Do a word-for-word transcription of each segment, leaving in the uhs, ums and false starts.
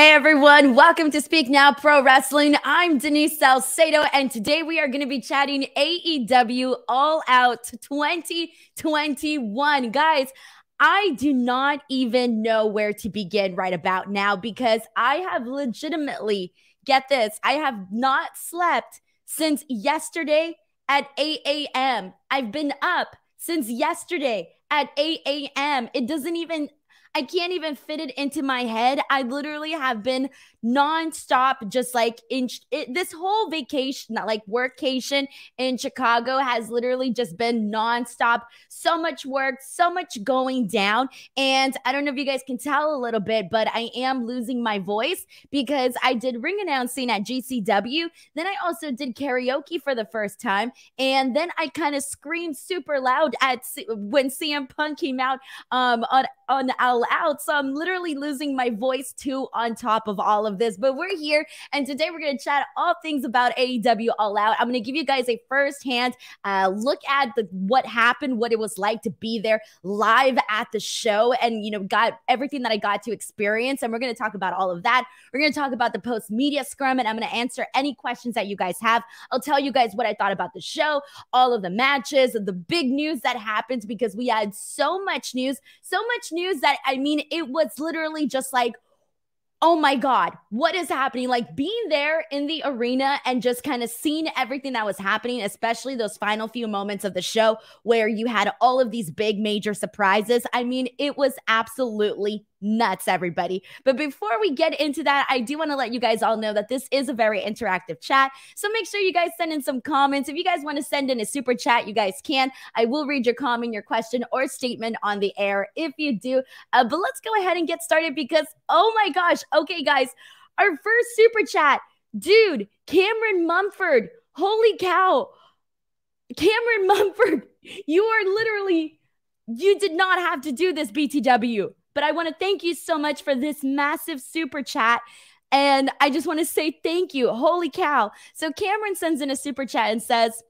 Hey everyone, welcome to Speak Now Pro Wrestling. I'm Denise Salcedo, and today we are going to be chatting A E W All Out twenty twenty-one. Guys, I do not even know where to begin right about now because I have legitimately, get this, I have not slept since yesterday at eight A M I've been up since yesterday at eight A M It doesn't even... I can't even fit it into my head. I literally have been nonstop, just like in it, this whole vacation, like workcation in Chicago has literally just been nonstop. So much work, so much going down. And I don't know if you guys can tell a little bit, but I am losing my voice because I did ring announcing at G C W. Then I also did karaoke for the first time. And then I kind of screamed super loud at C when C M Punk came out um, on, on our out. So I'm literally losing my voice too on top of all of this, but we're here and today we're going to chat all things about A E W All Out. I'm going to give you guys a firsthand uh, look at the, what happened, what it was like to be there live at the show and, you know, got everything that I got to experience. And we're going to talk about all of that. We're going to talk about the post media scrum and I'm going to answer any questions that you guys have. I'll tell you guys what I thought about the show, all of the matches, the big news that happens because we had so much news, so much news that I mean, it was literally just like, oh my God, what is happening? Like being there in the arena and just kind of seeing everything that was happening, especially those final few moments of the show where you had all of these big major surprises. I mean, it was absolutely nuts, everybody. But before we get into that, I do want to let you guys all know that this is a very interactive chat. So make sure you guys send in some comments. If you guys want to send in a super chat, you guys can. I will read your comment, your question, or statement on the air if you do. Uh, but let's go ahead and get started because, oh my gosh. Okay, guys, our first super chat, dude, Cameron Mumford. Holy cow. Cameron Mumford, you are literally, you did not have to do this, B T W. But I want to thank you so much for this massive super chat. And I just want to say thank you. Holy cow. So Cameron sends in a super chat and says,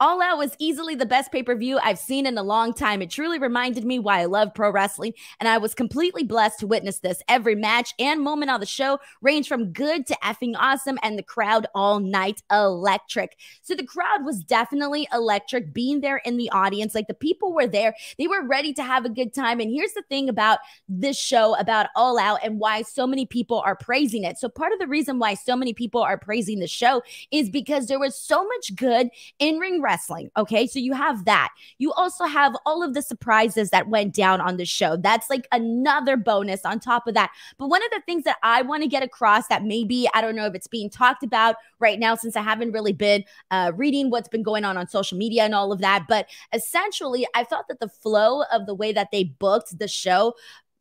All Out was easily the best pay-per-view I've seen in a long time. It truly reminded me why I love pro wrestling, and I was completely blessed to witness this. Every match and moment on the show ranged from good to effing awesome, and the crowd all night electric. So the crowd was definitely electric, being there in the audience. Like, the people were there. They were ready to have a good time, and here's the thing about this show, about All Out, and why so many people are praising it. So part of the reason why so many people are praising the show is because there was so much good in-ring wrestling. Okay, so you have that. You also have all of the surprises that went down on the show. That's like another bonus on top of that. But one of the things that I want to get across that maybe, I don't know if it's being talked about right now since I haven't really been uh, reading what's been going on on social media and all of that. But essentially, I thought that the flow of the way that they booked the show,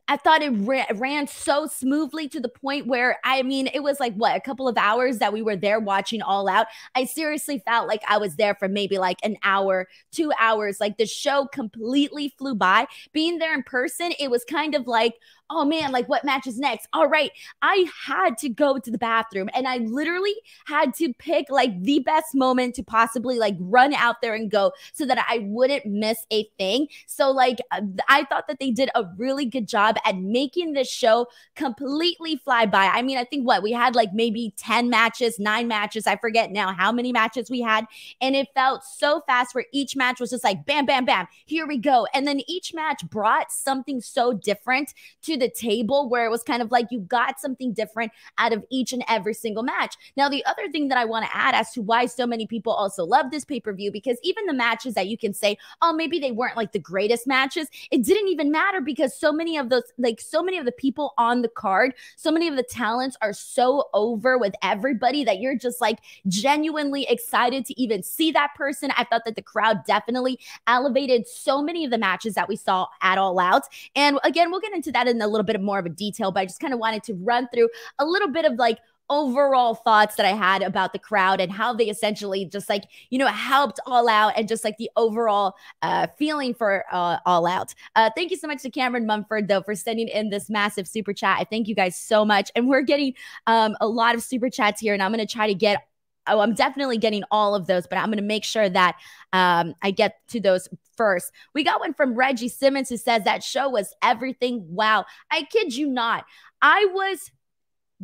I thought it ra ran so smoothly to the point where, I mean, it was like, what, a couple of hours that we were there watching All Out. I seriously felt like I was there for maybe like an hour, two hours. Like, the show completely flew by. Being there in person, it was kind of like, oh man, like, what match is next? All right, I had to go to the bathroom and I literally had to pick like the best moment to possibly like run out there and go so that I wouldn't miss a thing. So like, I thought that they did a really good job at making this show completely fly by. I mean, I think what, we had like maybe ten matches, nine matches. I forget now how many matches we had. And it felt so fast where each match was just like, bam, bam, bam, here we go. And then each match brought something so different to the table where it was kind of like you got something different out of each and every single match. Now, the other thing that I want to add as to why so many people also love this pay-per-view, because even the matches that you can say, oh, maybe they weren't like the greatest matches, it didn't even matter because so many of those, like so many of the people on the card, so many of the talents are so over with everybody that you're just like genuinely excited to even see that person. I thought that the crowd definitely elevated so many of the matches that we saw at All Out. And again, we'll get into that in the a little bit more of a detail, but I just kind of wanted to run through a little bit of like overall thoughts that I had about the crowd and how they essentially just like, you know, helped All Out and just like the overall uh, feeling for uh, All Out. Uh, thank you so much to Cameron Mumford though for sending in this massive super chat. I thank you guys so much. And we're getting um, a lot of super chats here and I'm going to try to get, oh, I'm definitely getting all of those, but I'm going to make sure that um, I get to those first. We got one from Reggie Simmons who says that show was everything. Wow. I kid you not. I was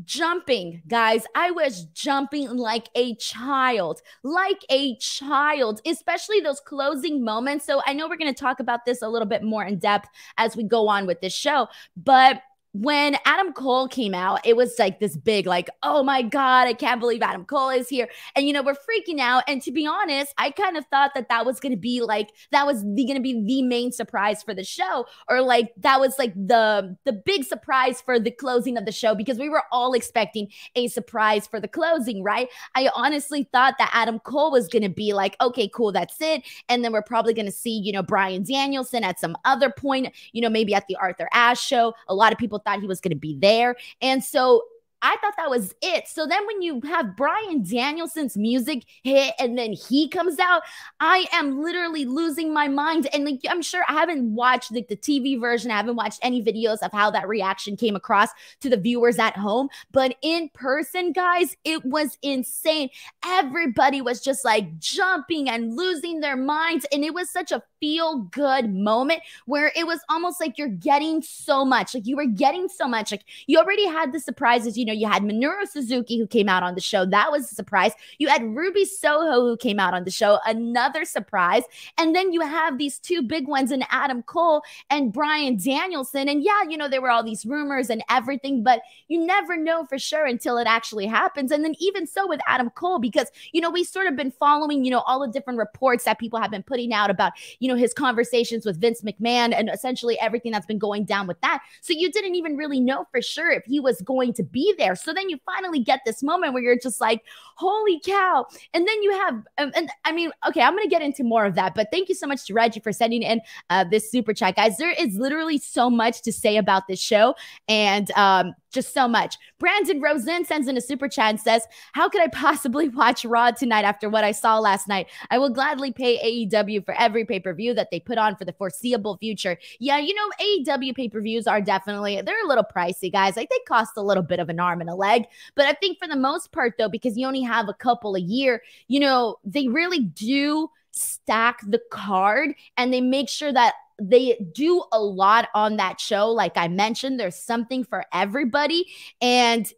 Jumping, guys, I was jumping like a child, like a child, especially those closing moments. So I know we're going to talk about this a little bit more in depth as we go on with this show. But when Adam Cole came out, it was like this big, like, oh my God, I can't believe Adam Cole is here. And, you know, we're freaking out. And to be honest, I kind of thought that that was going to be like, that was going to be the main surprise for the show, or like that was like the, the big surprise for the closing of the show, because we were all expecting a surprise for the closing, right? I honestly thought that Adam Cole was going to be like, okay, cool, that's it. And then we're probably going to see, you know, Bryan Danielson at some other point, you know, maybe at the Arthur Ashe show. A lot of people thought he was going to be there. And so I thought that was it. So then when you have Bryan Danielson's music hit and then he comes out, I am literally losing my mind. And like, I'm sure I haven't watched like the T V version. I haven't watched any videos of how that reaction came across to the viewers at home. But in person, guys, it was insane. Everybody was just like jumping and losing their minds. And it was such a feel good moment where it was almost like you're getting so much. Like you were getting so much. Like you already had the surprises. You know, you had Minoru Suzuki who came out on the show. That was a surprise. You had Ruby Soho who came out on the show. Another surprise. And then you have these two big ones in Adam Cole and Bryan Danielson. And yeah, you know, there were all these rumors and everything, but you never know for sure until it actually happens. And then even so with Adam Cole, because, you know, we sort of been following, you know, all the different reports that people have been putting out about, you know, know, his conversations with Vince McMahon and essentially everything that's been going down with that. So you didn't even really know for sure if he was going to be there. So then you finally get this moment where you're just like, holy cow. And then you have, um, and I mean, okay, I'm going to get into more of that, but thank you so much to Reggie for sending in uh, this super chat, guys. There is literally so much to say about this show. And, um, just so much. Brandon Rosen sends in a super chat and says, how could I possibly watch Raw tonight after what I saw last night? I will gladly pay A E W for every pay-per-view that they put on for the foreseeable future. Yeah, you know, A E W pay-per-views are definitely, they're a little pricey, guys. Like they cost a little bit of an arm and a leg. But I think for the most part, though, because you only have a couple a year, you know, they really do stack the card and they make sure that they do a lot on that show. Like I mentioned, there's something for everybody. And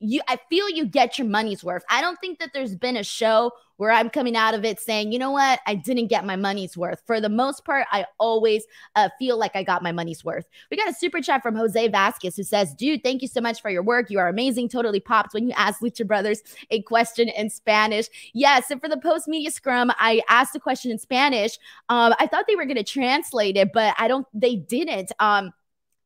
you, I feel you get your money's worth. I don't think that there's been a show where I'm coming out of it saying, you know what, I didn't get my money's worth. For the most part, I always uh, feel like I got my money's worth. We got a super chat from Jose Vasquez who says, dude, thank you so much for your work. You are amazing. Totally popped when you asked Lucha Brothers a question in Spanish. Yes, and for the post-media scrum, I asked a question in Spanish. Um, I thought they were going to translate it, but I don't, they didn't. Um,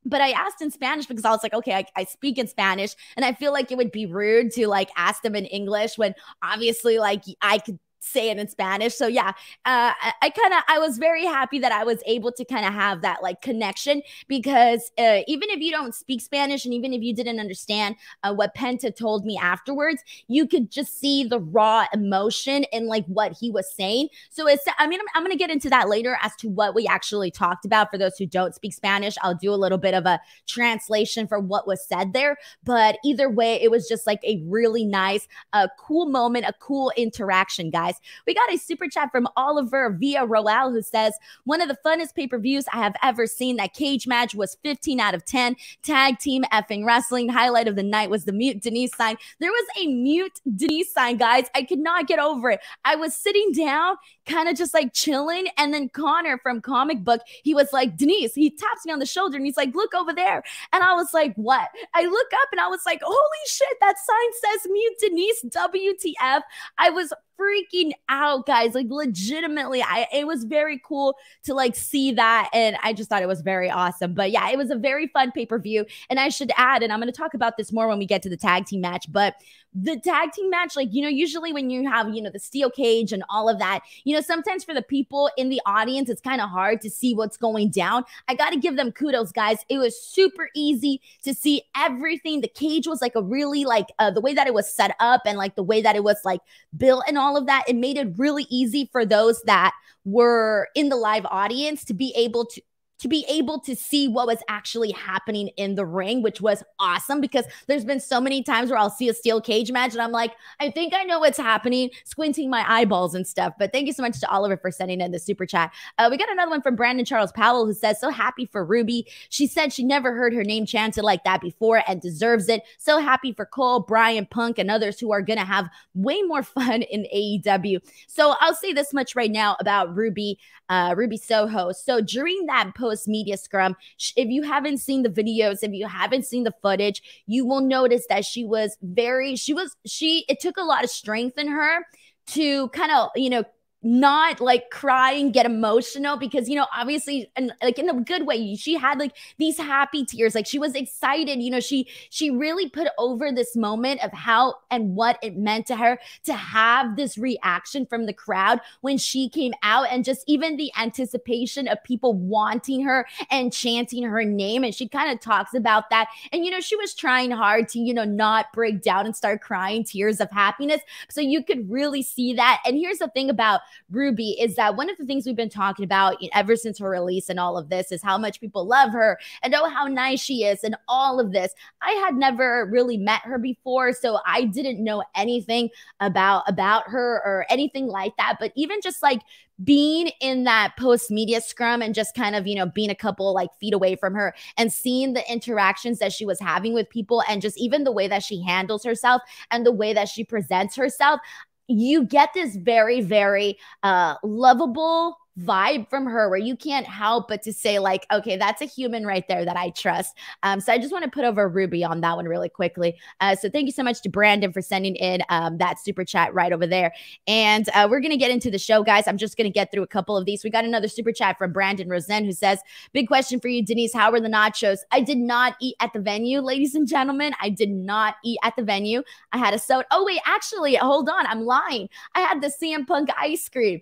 But I asked in Spanish because I was like, okay, I, I speak in Spanish and I feel like it would be rude to like ask them in English when obviously like I could say it in Spanish. So yeah, uh, I, I kind of, I was very happy that I was able to kind of have that like connection, because uh, even if you don't speak Spanish and even if you didn't understand uh, what Penta told me afterwards, you could just see the raw emotion and like what he was saying. So it's, I mean, I'm, I'm going to get into that later as to what we actually talked about. For those who don't speak Spanish, I'll do a little bit of a translation for what was said there, but either way, it was just like a really nice, uh, cool moment, a cool interaction, guys. We got a super chat from Oliver Villarroel who says, one of the funnest pay-per-views I have ever seen. That cage match was fifteen out of ten. Tag team effing wrestling. Highlight of the night was the mute Denise sign. There was a mute Denise sign, guys. I could not get over it. I was sitting down, kind of just like chilling. And then Connor from Comic Book, he was like, Denise, he taps me on the shoulder and he's like, look over there. And I was like, what? I look up and I was like, holy shit, that sign says mute Denise, W T F. I was freaking out, guys. Like legitimately, I it was very cool to like see that, and I just thought it was very awesome. But yeah, it was a very fun pay-per-view. And I should add, and I'm going to talk about this more when we get to the tag team match, but the tag team match, like, you know, usually when you have, you know, the steel cage and all of that, you know, sometimes for the people in the audience, it's kind of hard to see what's going down. I got to give them kudos, guys. It was super easy to see everything. The cage was like a really like uh, the way that it was set up and like the way that it was like built and all of that. It made it really easy for those that were in the live audience to be able to to be able to see what was actually happening in the ring, which was awesome, because there's been so many times where I'll see a steel cage match and I'm like, I think I know what's happening, squinting my eyeballs and stuff. But thank you so much to Oliver for sending in the super chat. Uh, we got another one from Brandon Charles Powell, who says, so happy for Ruby. She said she never heard her name chanted like that before and deserves it. So happy for Cole, Bryan, Punk, and others who are going to have way more fun in A E W. So I'll say this much right now about Ruby, uh, Ruby Soho. So during that post-media scrum, if you haven't seen the videos, if you haven't seen the footage, you will notice that she was very, she was, she, it took a lot of strength in her to kind of, you know, not like cry and get emotional, because, you know, obviously, and like in a good way, she had like these happy tears, like she was excited, you know, she she really put over this moment of how and what it meant to her to have this reaction from the crowd when she came out, and just even the anticipation of people wanting her and chanting her name. And she kind of talks about that, and, you know, she was trying hard to, you know, not break down and start crying tears of happiness, so you could really see that. And here's the thing about Ruby, is that one of the things we've been talking about ever since her release and all of this is how much people love her and oh, how nice she is and all of this. I had never really met her before, so I didn't know anything about about her or anything like that. But even just like being in that post media scrum and just kind of, you know, being a couple like feet away from her and seeing the interactions that she was having with people, and just even the way that she handles herself and the way that she presents herself, you get this very, very uh, lovable vibe from her where you can't help but to say like, okay, that's a human right there that I trust. Um, so I just want to put over Ruby on that one really quickly. Uh, so thank you so much to Brandon for sending in um, that super chat right over there. And uh, we're going to get into the show, guys. I'm just going to get through a couple of these. We got another super chat from Brandon Rosen, who says, big question for you, Denise. How were the nachos? I did not eat at the venue, ladies and gentlemen. I did not eat at the venue. I had a soda. Oh wait, actually, hold on. I'm lying. I had the C M Punk ice cream.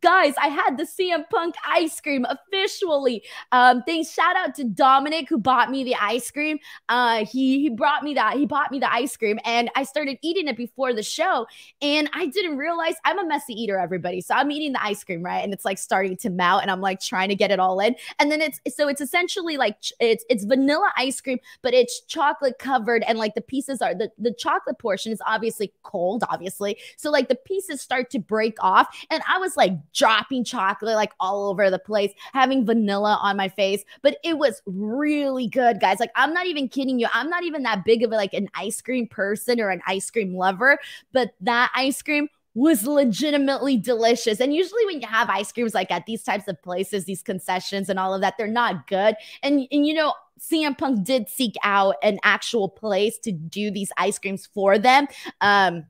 Guys, I had the C M Punk ice cream officially. Um, thanks. Shout out to Dominic, who bought me the ice cream. Uh, he he brought me that. He bought me the ice cream, and I started eating it before the show. And I didn't realize, I'm a messy eater, everybody. So I'm eating the ice cream, right? And it's like starting to melt, and I'm like trying to get it all in. And then it's so it's essentially like it's it's vanilla ice cream, but it's chocolate covered, and like the pieces are the the chocolate portion is obviously cold, obviously. So like the pieces start to break off, and I was like dropping chocolate like all over the place, having vanilla on my face. But it was really good, guys. Like, I'm not even kidding you. I'm not even that big of a, like an ice cream person or an ice cream lover, but that ice cream was legitimately delicious. And usually when you have ice creams like at these types of places, these concessions and all of that, they're not good. And, and you know, C M Punk did seek out an actual place to do these ice creams for them. Um,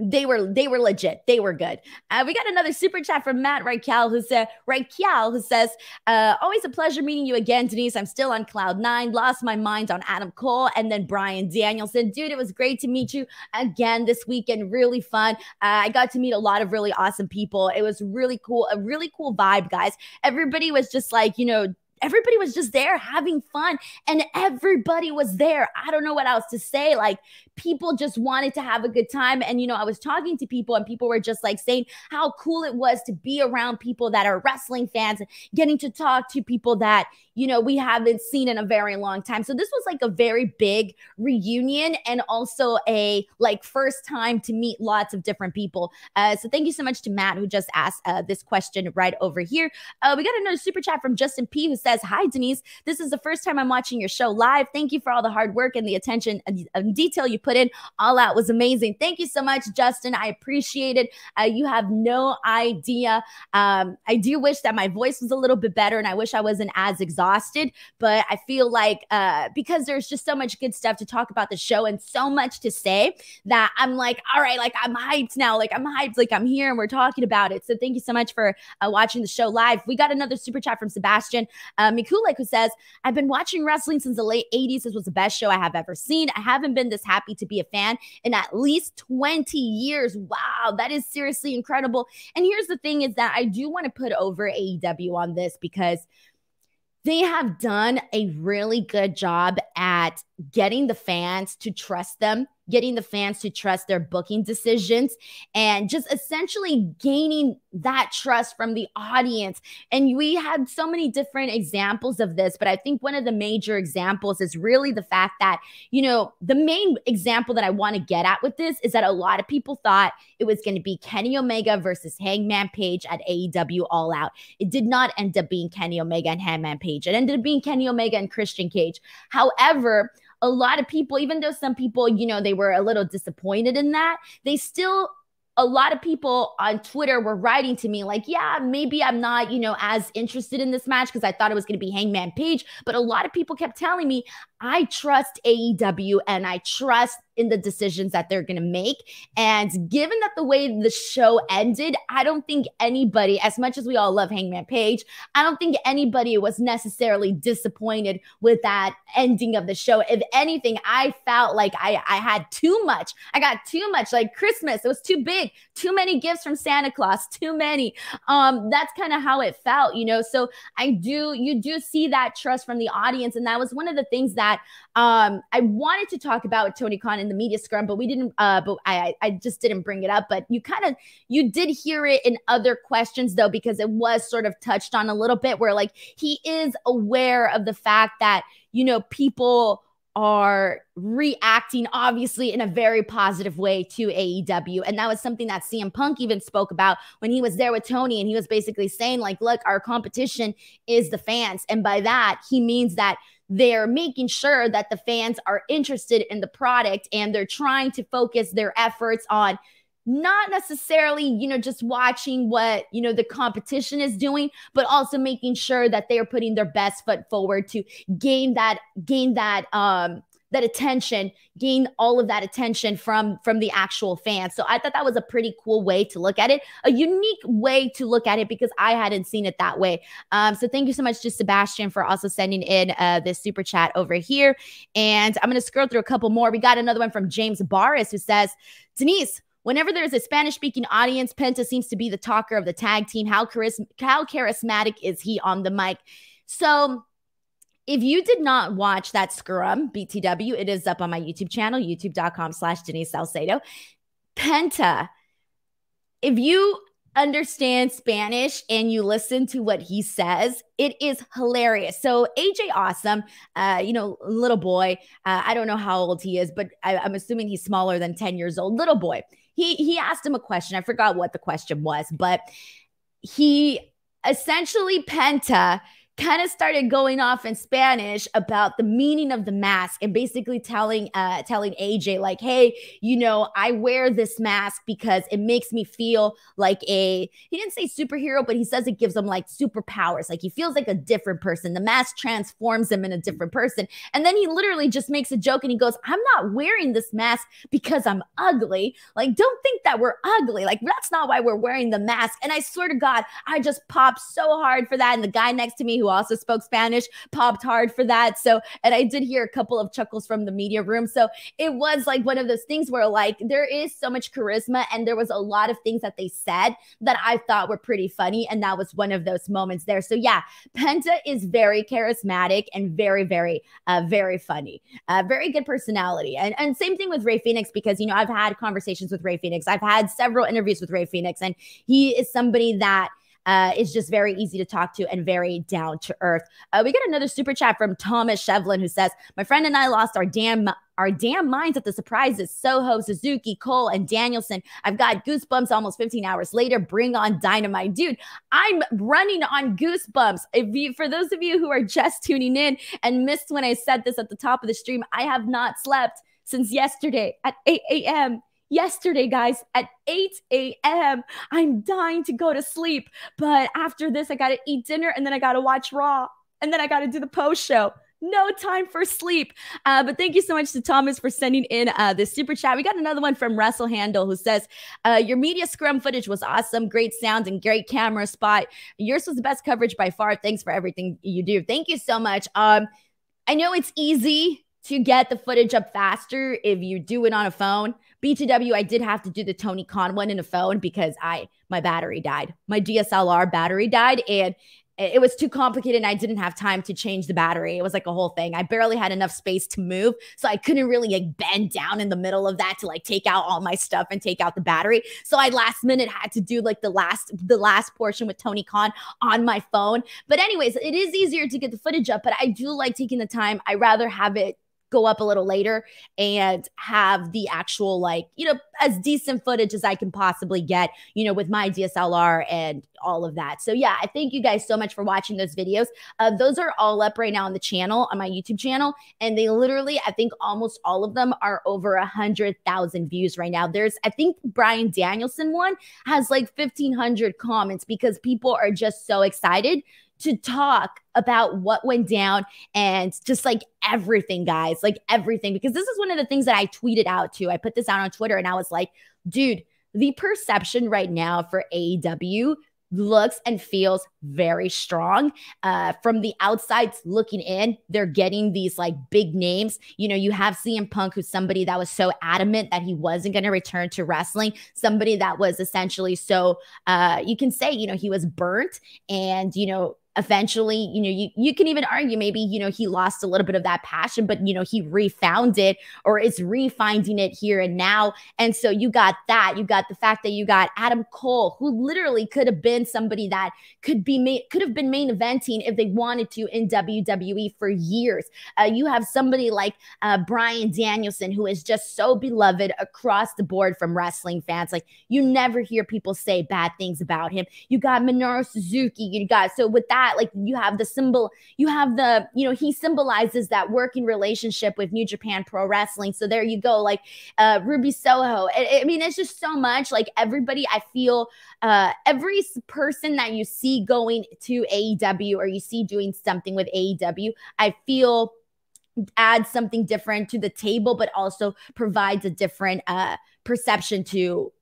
They were they were legit. They were good. Uh, we got another super chat from Matt Reichel, who said, Reichel, who says, uh, always a pleasure meeting you again, Denise. I'm still on cloud nine. Lost my mind on Adam Cole and then Bryan Danielson. Dude, it was great to meet you again this weekend. Really fun. Uh, I got to meet a lot of really awesome people. It was really cool. A really cool vibe, guys. Everybody was just like, you know, everybody was just there having fun, and everybody was there. I don't know what else to say. Like, people just wanted to have a good time. And, you know, I was talking to people, and people were just like saying how cool it was to be around people that are wrestling fans, getting to talk to people that, you know, we haven't seen in a very long time. So this was like a very big reunion, and also a like first time to meet lots of different people. Uh, so thank you so much to Matt, who just asked uh, this question right over here. Uh, we got another super chat from Justin P, who said, Says, hi, Denise. This is the first time I'm watching your show live. Thank you for all the hard work and the attention and detail you put in. All Out was amazing. Thank you so much, Justin. I appreciate it. Uh, you have no idea. Um, I do wish that my voice was a little bit better, and I wish I wasn't as exhausted, but I feel like uh, because there's just so much good stuff to talk about the show and so much to say, that I'm like, all right, like I'm hyped now. Like I'm hyped, like I'm here and we're talking about it. So thank you so much for uh, watching the show live. We got another super chat from Sebastian. Uh, Mikulek, who says, I've been watching wrestling since the late eighties. This was the best show I have ever seen. I haven't been this happy to be a fan in at least twenty years. Wow, that is seriously incredible. And here's the thing, is that I do want to put over A E W on this, because they have done a really good job at getting the fans to trust them, getting the fans to trust their booking decisions, and just essentially gaining that trust from the audience. And we had so many different examples of this, but I think one of the major examples is really the fact that, you know, the main example that I want to get at with this is that a lot of people thought it was going to be Kenny Omega versus Hangman Page at A E W All Out. It did not end up being Kenny Omega and Hangman Page. It ended up being Kenny Omega and Christian Cage. However, a lot of people, even though some people, you know, they were a little disappointed in that, they still, a lot of people on Twitter were writing to me like, yeah, maybe I'm not, you know, as interested in this match because I thought it was going to be Hangman Page. But a lot of people kept telling me, I trust A E W and I trust in the decisions that they're going to make. And given that the way the show ended, I don't think anybody, as much as we all love Hangman Page, I don't think anybody was necessarily disappointed with that ending of the show. If anything, I felt like I, I had too much. I got too much, like Christmas. It was too big, too many gifts from Santa Claus, too many. Um, that's kind of how it felt, you know? So I do, you do see that trust from the audience. And that was one of the things that um, I wanted to talk about with Tony Khan in the media scrum, but we didn't, uh, but I, I just didn't bring it up, but you kind of, you did hear it in other questions though, because it was sort of touched on a little bit where like, he is aware of the fact that, you know, people are reacting obviously in a very positive way to A E W. And that was something that C M Punk even spoke about when he was there with Tony. And he was basically saying like, look, our competition is the fans. And by that, he means that they're making sure that the fans are interested in the product and they're trying to focus their efforts on not necessarily, you know, just watching what, you know, the competition is doing, but also making sure that they are putting their best foot forward to gain that, gain that, um, that attention, gain all of that attention from, from the actual fans. So I thought that was a pretty cool way to look at it, a unique way to look at it because I hadn't seen it that way. Um, so thank you so much to Sebastian for also sending in uh, this super chat over here. And I'm going to scroll through a couple more. We got another one from James Barris who says, Denise, whenever there's a Spanish-speaking audience, Penta seems to be the talker of the tag team. How, charis how charismatic is he on the mic? So if you did not watch that scrum, B T W, it is up on my YouTube channel, youtube.com slash Denise Salcedo. Penta, if you understand Spanish and you listen to what he says, it is hilarious. So A J Awesome, uh, you know, little boy, uh, I don't know how old he is, but I I'm assuming he's smaller than ten years old, little boy. He, he asked him a question. I forgot what the question was, but he essentially, Penta, kind of started going off in Spanish about the meaning of the mask and basically telling uh, telling A J like, hey, you know, I wear this mask because it makes me feel like a, he didn't say superhero, but he says it gives him like superpowers. Like he feels like a different person. The mask transforms him in a different person. And then he literally just makes a joke and he goes, I'm not wearing this mask because I'm ugly. Like, don't think that we're ugly. Like, that's not why we're wearing the mask. And I swear to God, I just popped so hard for that. And the guy next to me who also spoke Spanish popped hard for that. So, and I did hear a couple of chuckles from the media room. So it was like one of those things where like there is so much charisma and there was a lot of things that they said that I thought were pretty funny. And that was one of those moments there. So yeah, Penta is very charismatic and very, very, uh, very funny, uh, very good personality. And, and same thing with Rey Fénix, because, you know, I've had conversations with Rey Fénix. I've had several interviews with Rey Fénix and he is somebody that Uh, it's just very easy to talk to and very down to earth. Uh, we got another super chat from Thomas Shevlin who says, my friend and I lost our damn our damn minds at the surprises. Soho, Suzuki, Cole, and Danielson. I've got goosebumps almost fifteen hours later. Bring on Dynamite. Dude, I'm running on goosebumps. If you, for those of you who are just tuning in and missed when I said this at the top of the stream, I have not slept since yesterday at eight A M Yesterday, guys, at eight A M I'm dying to go to sleep. But after this, I got to eat dinner and then I got to watch Raw and then I got to do the post show. No time for sleep. Uh, but thank you so much to Thomas for sending in uh, this super chat. We got another one from Russell Handel who says, uh, your media scrum footage was awesome. Great sounds and great camera spot. Yours was the best coverage by far. Thanks for everything you do. Thank you so much. Um, I know it's easy to get the footage up faster if you do it on a phone. B T W, I did have to do the Tony Khan one in a phone because I my battery died. My D S L R battery died, and it was too complicated and I didn't have time to change the battery. It was like a whole thing. I barely had enough space to move. So I couldn't really like bend down in the middle of that to like take out all my stuff and take out the battery. So I last minute had to do like the last, the last portion with Tony Khan on my phone. But anyways, it is easier to get the footage up, but I do like taking the time. I rather have it go up a little later and have the actual, like, you know, as decent footage as I can possibly get, you know, with my D S L R and all of that. So yeah, I thank you guys so much for watching those videos. Uh, those are all up right now on the channel, on my YouTube channel. And they literally, I think almost all of them are over a hundred thousand views right now. There's, I think Bryan Danielson one has like fifteen hundred comments because people are just so excited to talk about what went down and just like everything, guys, like everything, because this is one of the things that I tweeted out too. I put this out on Twitter and I was like, dude, the perception right now for A E W looks and feels very strong. Uh, from the outside looking in, they're getting these like big names. You know, you have C M Punk, who's somebody that was so adamant that he wasn't going to return to wrestling. Somebody that was essentially so, uh, you can say, you know, he was burnt and, you know, eventually, you know, you, you can even argue maybe, you know, he lost a little bit of that passion, but, you know, he refound it or is refinding it here and now. And so you got that. You got the fact that you got Adam Cole, who literally could have been somebody that could be made, could have been main eventing if they wanted to in W W E for years. Uh, you have somebody like uh, Bryan Danielson, who is just so beloved across the board from wrestling fans. Like, you never hear people say bad things about him. You got Minoru Suzuki. You got, so with that, like, you have the symbol, you have the, you know, he symbolizes that working relationship with New Japan Pro Wrestling. So there you go. Like uh, Ruby Soho. I, I mean, it's just so much. Like everybody, I feel uh, every person that you see going to A E W or you see doing something with A E W, I feel add something different to the table, but also provides a different uh, perception to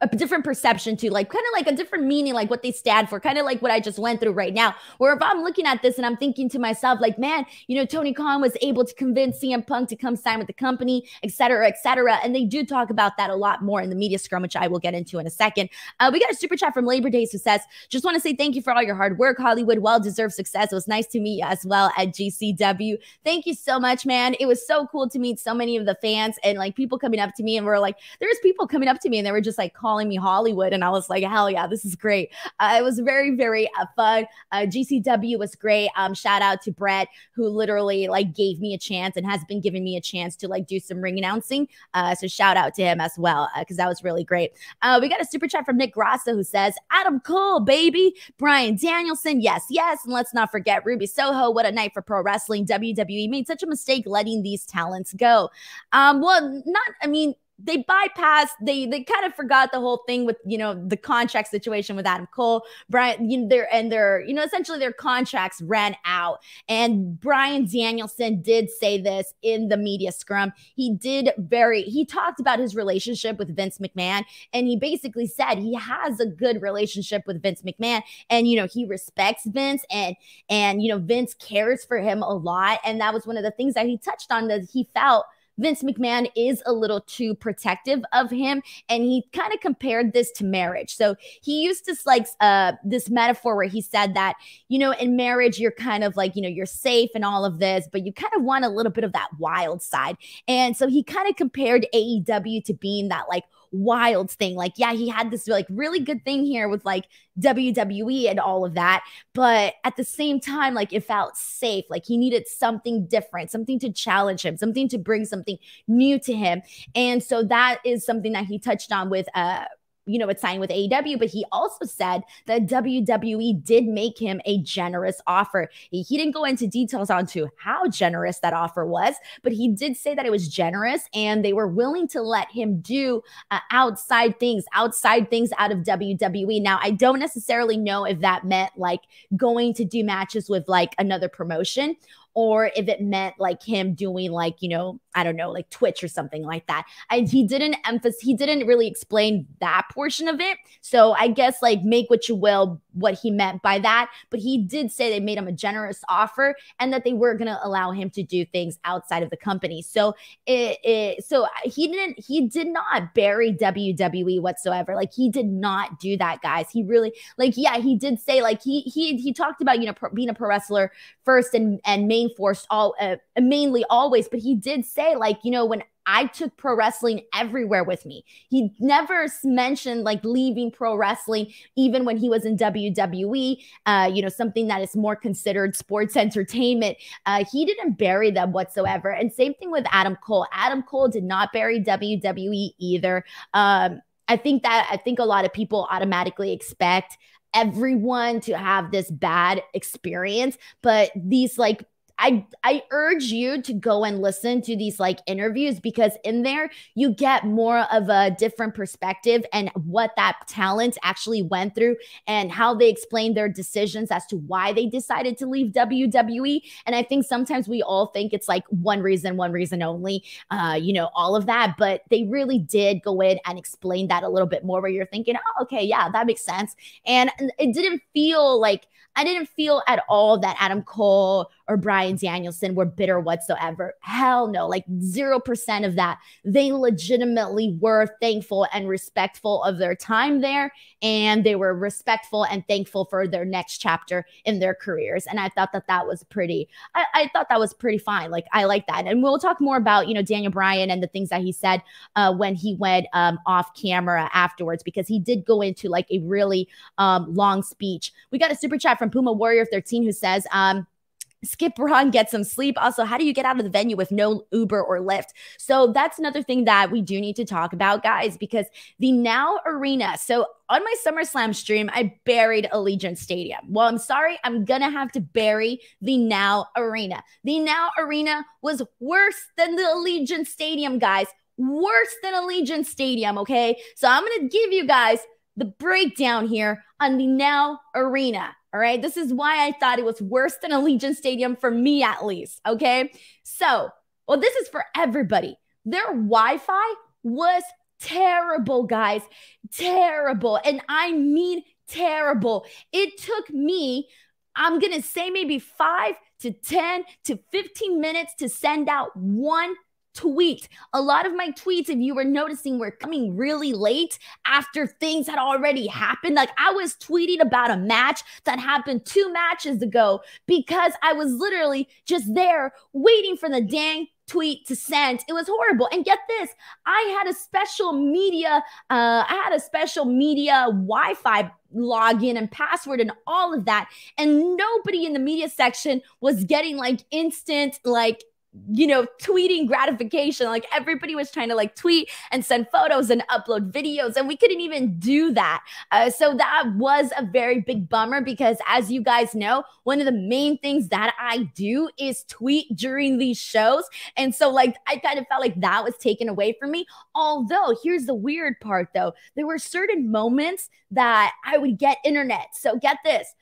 a different perception to like kind of like a different meaning, like what they stand for, kind of like what I just went through right now, where if I'm looking at this and I'm thinking to myself, like, man, you know, Tony Khan was able to convince C M Punk to come sign with the company, et cetera, et cetera. And they do talk about that a lot more in the media scrum, which I will get into in a second. Uh, we got a super chat from Labor Days who says, just want to say thank you for all your hard work, Hollywood. Well-deserved success. It was nice to meet you as well at G C W. Thank you so much, man. It was so cool to meet so many of the fans and like people coming up to me and we're like, there's people coming up to me and they were just like, calling me Hollywood, and I was like, hell yeah, this is great. Uh, it was very, very uh, fun. Uh, G C W was great. Um, shout out to Brett, who literally like gave me a chance and has been giving me a chance to like do some ring announcing. Uh, so shout out to him as well, because uh, that was really great. Uh, we got a super chat from Nick Grasso who says, Adam Cole, baby. Bryan Danielson, yes, yes. And let's not forget Ruby Soho. What a night for pro wrestling. W W E made such a mistake letting these talents go. Um, well, not, I mean, They bypassed, they they kind of forgot the whole thing with, you know, the contract situation with Adam Cole. Bryan, you know, their and their, you know, essentially their contracts ran out. And Bryan Danielson did say this in the media scrum. He did very, he talked about his relationship with Vince McMahon. And he basically said he has a good relationship with Vince McMahon. And, you know, he respects Vince and, and you know, Vince cares for him a lot. And that was one of the things that he touched on, that he felt Vince McMahon is a little too protective of him, and he kind of compared this to marriage. So he used this like uh, this metaphor where he said that, you know, in marriage, you're kind of like, you know, you're safe and all of this, but you kind of want a little bit of that wild side. And so he kind of compared A E W to being that like wild thing. Like, yeah, he had this like really good thing here with like W W E and all of that, but at the same time, like it felt safe. Like he needed something different, something to challenge him, something to bring something new to him. And so that is something that he touched on with uh you know, it's signed with A E W, but he also said that W W E did make him a generous offer. He, he didn't go into details on to how generous that offer was, but he did say that it was generous and they were willing to let him do uh, outside things, outside things out of W W E. Now, I don't necessarily know if that meant like going to do matches with like another promotion or if it meant like him doing like, you know, I don't know, like Twitch or something like that. And he didn't emphasize, he didn't really explain that portion of it. So I guess like make what you will, what he meant by that. But he did say they made him a generous offer and that they were going to allow him to do things outside of the company. So it, it, so he didn't, he did not bury W W E whatsoever. Like he did not do that, guys. He really like, yeah, he did say like he, he, he talked about, you know, pro, being a pro wrestler first and, and main force all, uh, mainly always, but he did say, like, you know, when I took pro wrestling everywhere with me. He never mentioned like leaving pro wrestling, even when he was in W W E, uh, you know, something that is more considered sports entertainment. Uh, he didn't bury them whatsoever. And same thing with Adam Cole. Adam Cole did not bury W W E either. Um, I think that I think a lot of people automatically expect everyone to have this bad experience, but these like I, I urge you to go and listen to these like interviews, because in there you get more of a different perspective and what that talent actually went through and how they explained their decisions as to why they decided to leave W W E. And I think sometimes we all think it's like one reason, one reason only, uh, you know, all of that. But they really did go in and explain that a little bit more, where you're thinking, oh, okay, yeah, that makes sense. And it didn't feel like, I didn't feel at all that Adam Cole or Bryan Danielson were bitter whatsoever. Hell no, like zero percent of that. They legitimately were thankful and respectful of their time there, and they were respectful and thankful for their next chapter in their careers. And I thought that that was pretty, I, I thought that was pretty fine. Like, I like that. And we'll talk more about, you know, Daniel Bryan and the things that he said uh, when he went um, off camera afterwards, because he did go into like a really um, long speech. We got a super chat from Puma Warrior thirteen, who says, um, skip Ron, get some sleep. Also, how do you get out of the venue with no Uber or Lyft? So that's another thing that we do need to talk about, guys, because the Now Arena. So on my SummerSlam stream, I buried Allegiant Stadium. Well, I'm sorry, I'm going to have to bury the Now Arena. The Now Arena was worse than the Allegiant Stadium, guys. Worse than Allegiant Stadium, okay? So I'm going to give you guys the breakdown here on the Now Arena. All right, this is why I thought it was worse than Allegiant Stadium, for me at least, okay? So, well, this is for everybody. Their Wi-Fi was terrible, guys, terrible. And I mean terrible. It took me, I'm going to say maybe five to ten to fifteen minutes to send out one tweet. A lot of my tweets, if you were noticing, were coming really late after things had already happened. Like, I was tweeting about a match that happened two matches ago because I was literally just there waiting for the dang tweet to send. It was horrible. And get this, I had a special media, uh, I had a special media Wi-Fi login and password and all of that. And nobody in the media section was getting like instant, like, you know, tweeting gratification. Like, everybody was trying to like tweet and send photos and upload videos, and we couldn't even do that. Uh, so that was a very big bummer, because as you guys know, one of the main things that I do is tweet during these shows. And so like, I kind of felt like that was taken away from me. Although here's the weird part though, there were certain moments that I would get internet. So get this,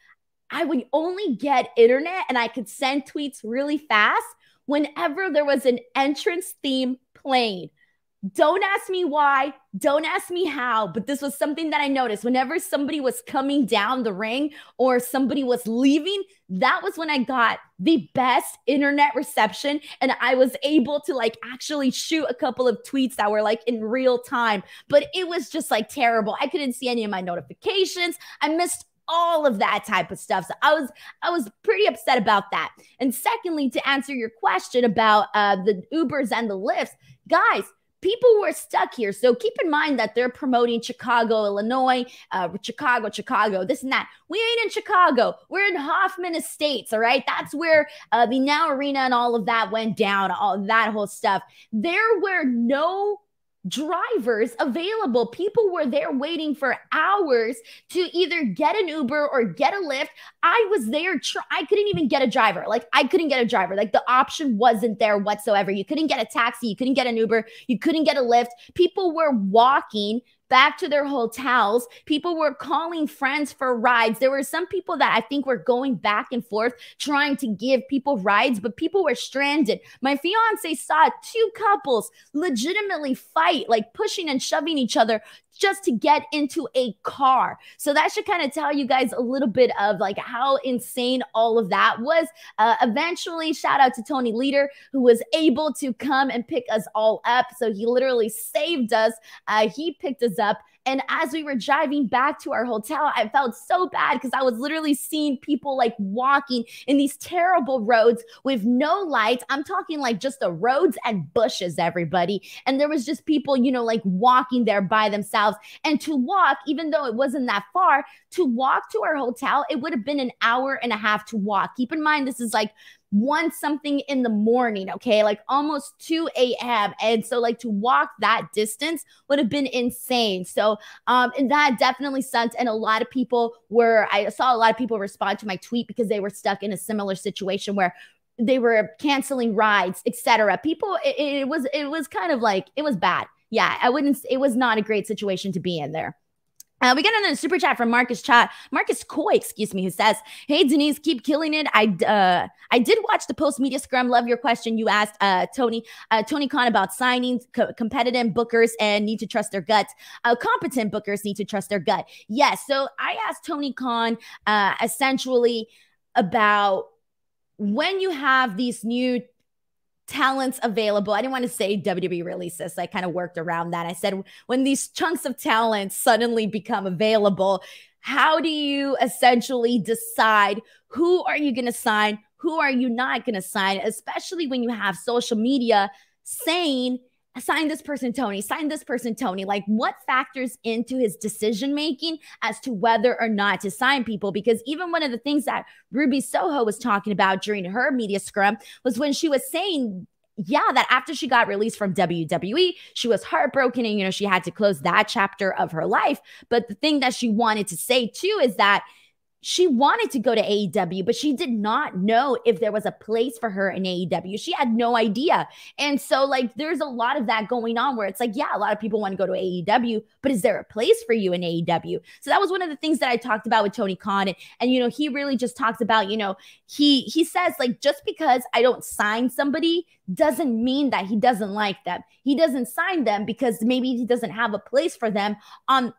I would only get internet and I could send tweets really fast whenever there was an entrance theme playing. Don't ask me why, don't ask me how, but this was something that I noticed. Whenever somebody was coming down the ring or somebody was leaving, that was when I got the best internet reception, and I was able to like actually shoot a couple of tweets that were like in real time. But it was just like terrible. I couldn't see any of my notifications. I missed all of that type of stuff. So I was I was pretty upset about that. And secondly, to answer your question about uh, the Ubers and the Lyfts, guys, people were stuck here. So keep in mind that they're promoting Chicago, Illinois, uh, Chicago, Chicago, this and that. We ain't in Chicago. We're in Hoffman Estates, all right? That's where uh, the Now Arena and all of that went down, all that whole stuff. There were no drivers available. People were there waiting for hours to either get an Uber or get a Lyft. I was there. I couldn't even get a driver. Like, I couldn't get a driver. Like, the option wasn't there whatsoever. You couldn't get a taxi. You couldn't get an Uber. You couldn't get a Lyft. People were walking back to their hotels. People were calling friends for rides. There were some people that I think were going back and forth trying to give people rides, but people were stranded. My fiance saw two couples legitimately fight, like pushing and shoving each other just to get into a car. So that should kind of tell you guys a little bit of like how insane all of that was. Uh, eventually, shout out to Tony Leader, who was able to come and pick us all up. So he literally saved us. Uh, he picked us up. And as we were driving back to our hotel, I felt so bad because I was literally seeing people like walking in these terrible roads with no lights. I'm talking like just the roads and bushes, everybody. And there was just people, you know, like walking there by themselves. And to walk, even though it wasn't that far, to walk to our hotel, it would have been an hour and a half to walk. Keep in mind, this is like one something in the morning, okay, like almost two A M And so like to walk that distance would have been insane. So um, and that definitely sucked. And a lot of people were, I saw a lot of people respond to my tweet because they were stuck in a similar situation where they were canceling rides, et cetera. People, it, it was, it was kind of like, it was bad. Yeah, I wouldn't, it was not a great situation to be in there. Uh, we got another super chat from Marcus Chat, Marcus Coy, excuse me, who says, "Hey Denise, keep killing it. I uh, I did watch the post media scrum. Love your question you asked uh, Tony uh, Tony Khan about signings. Co competitive bookers and need to trust their gut. Uh, competent bookers need to trust their gut. Yes. So I asked Tony Khan uh, essentially about when you have these new talents available. I didn't want to say W W E releases, so I kind of worked around that. I said, when these chunks of talent suddenly become available, how do you essentially decide who are you going to sign, who are you not going to sign, especially when you have social media saying, sign this person, Tony, sign this person, Tony. Like what factors into his decision-making as to whether or not to sign people? Because even one of the things that Ruby Soho was talking about during her media scrum was when she was saying, yeah, that after she got released from W W E, she was heartbroken and, you know, she had to close that chapter of her life. But the thing that she wanted to say too is that she wanted to go to A E W, but she did not know if there was a place for her in A E W. She had no idea. And so like, there's a lot of that going on where it's like, yeah, a lot of people want to go to A E W, but is there a place for you in A E W? So that was one of the things that I talked about with Tony Khan. And, and you know, he really just talks about, you know, he, he says like, just because I don't sign somebody doesn't mean that he doesn't like them. He doesn't sign them because maybe he doesn't have a place for them on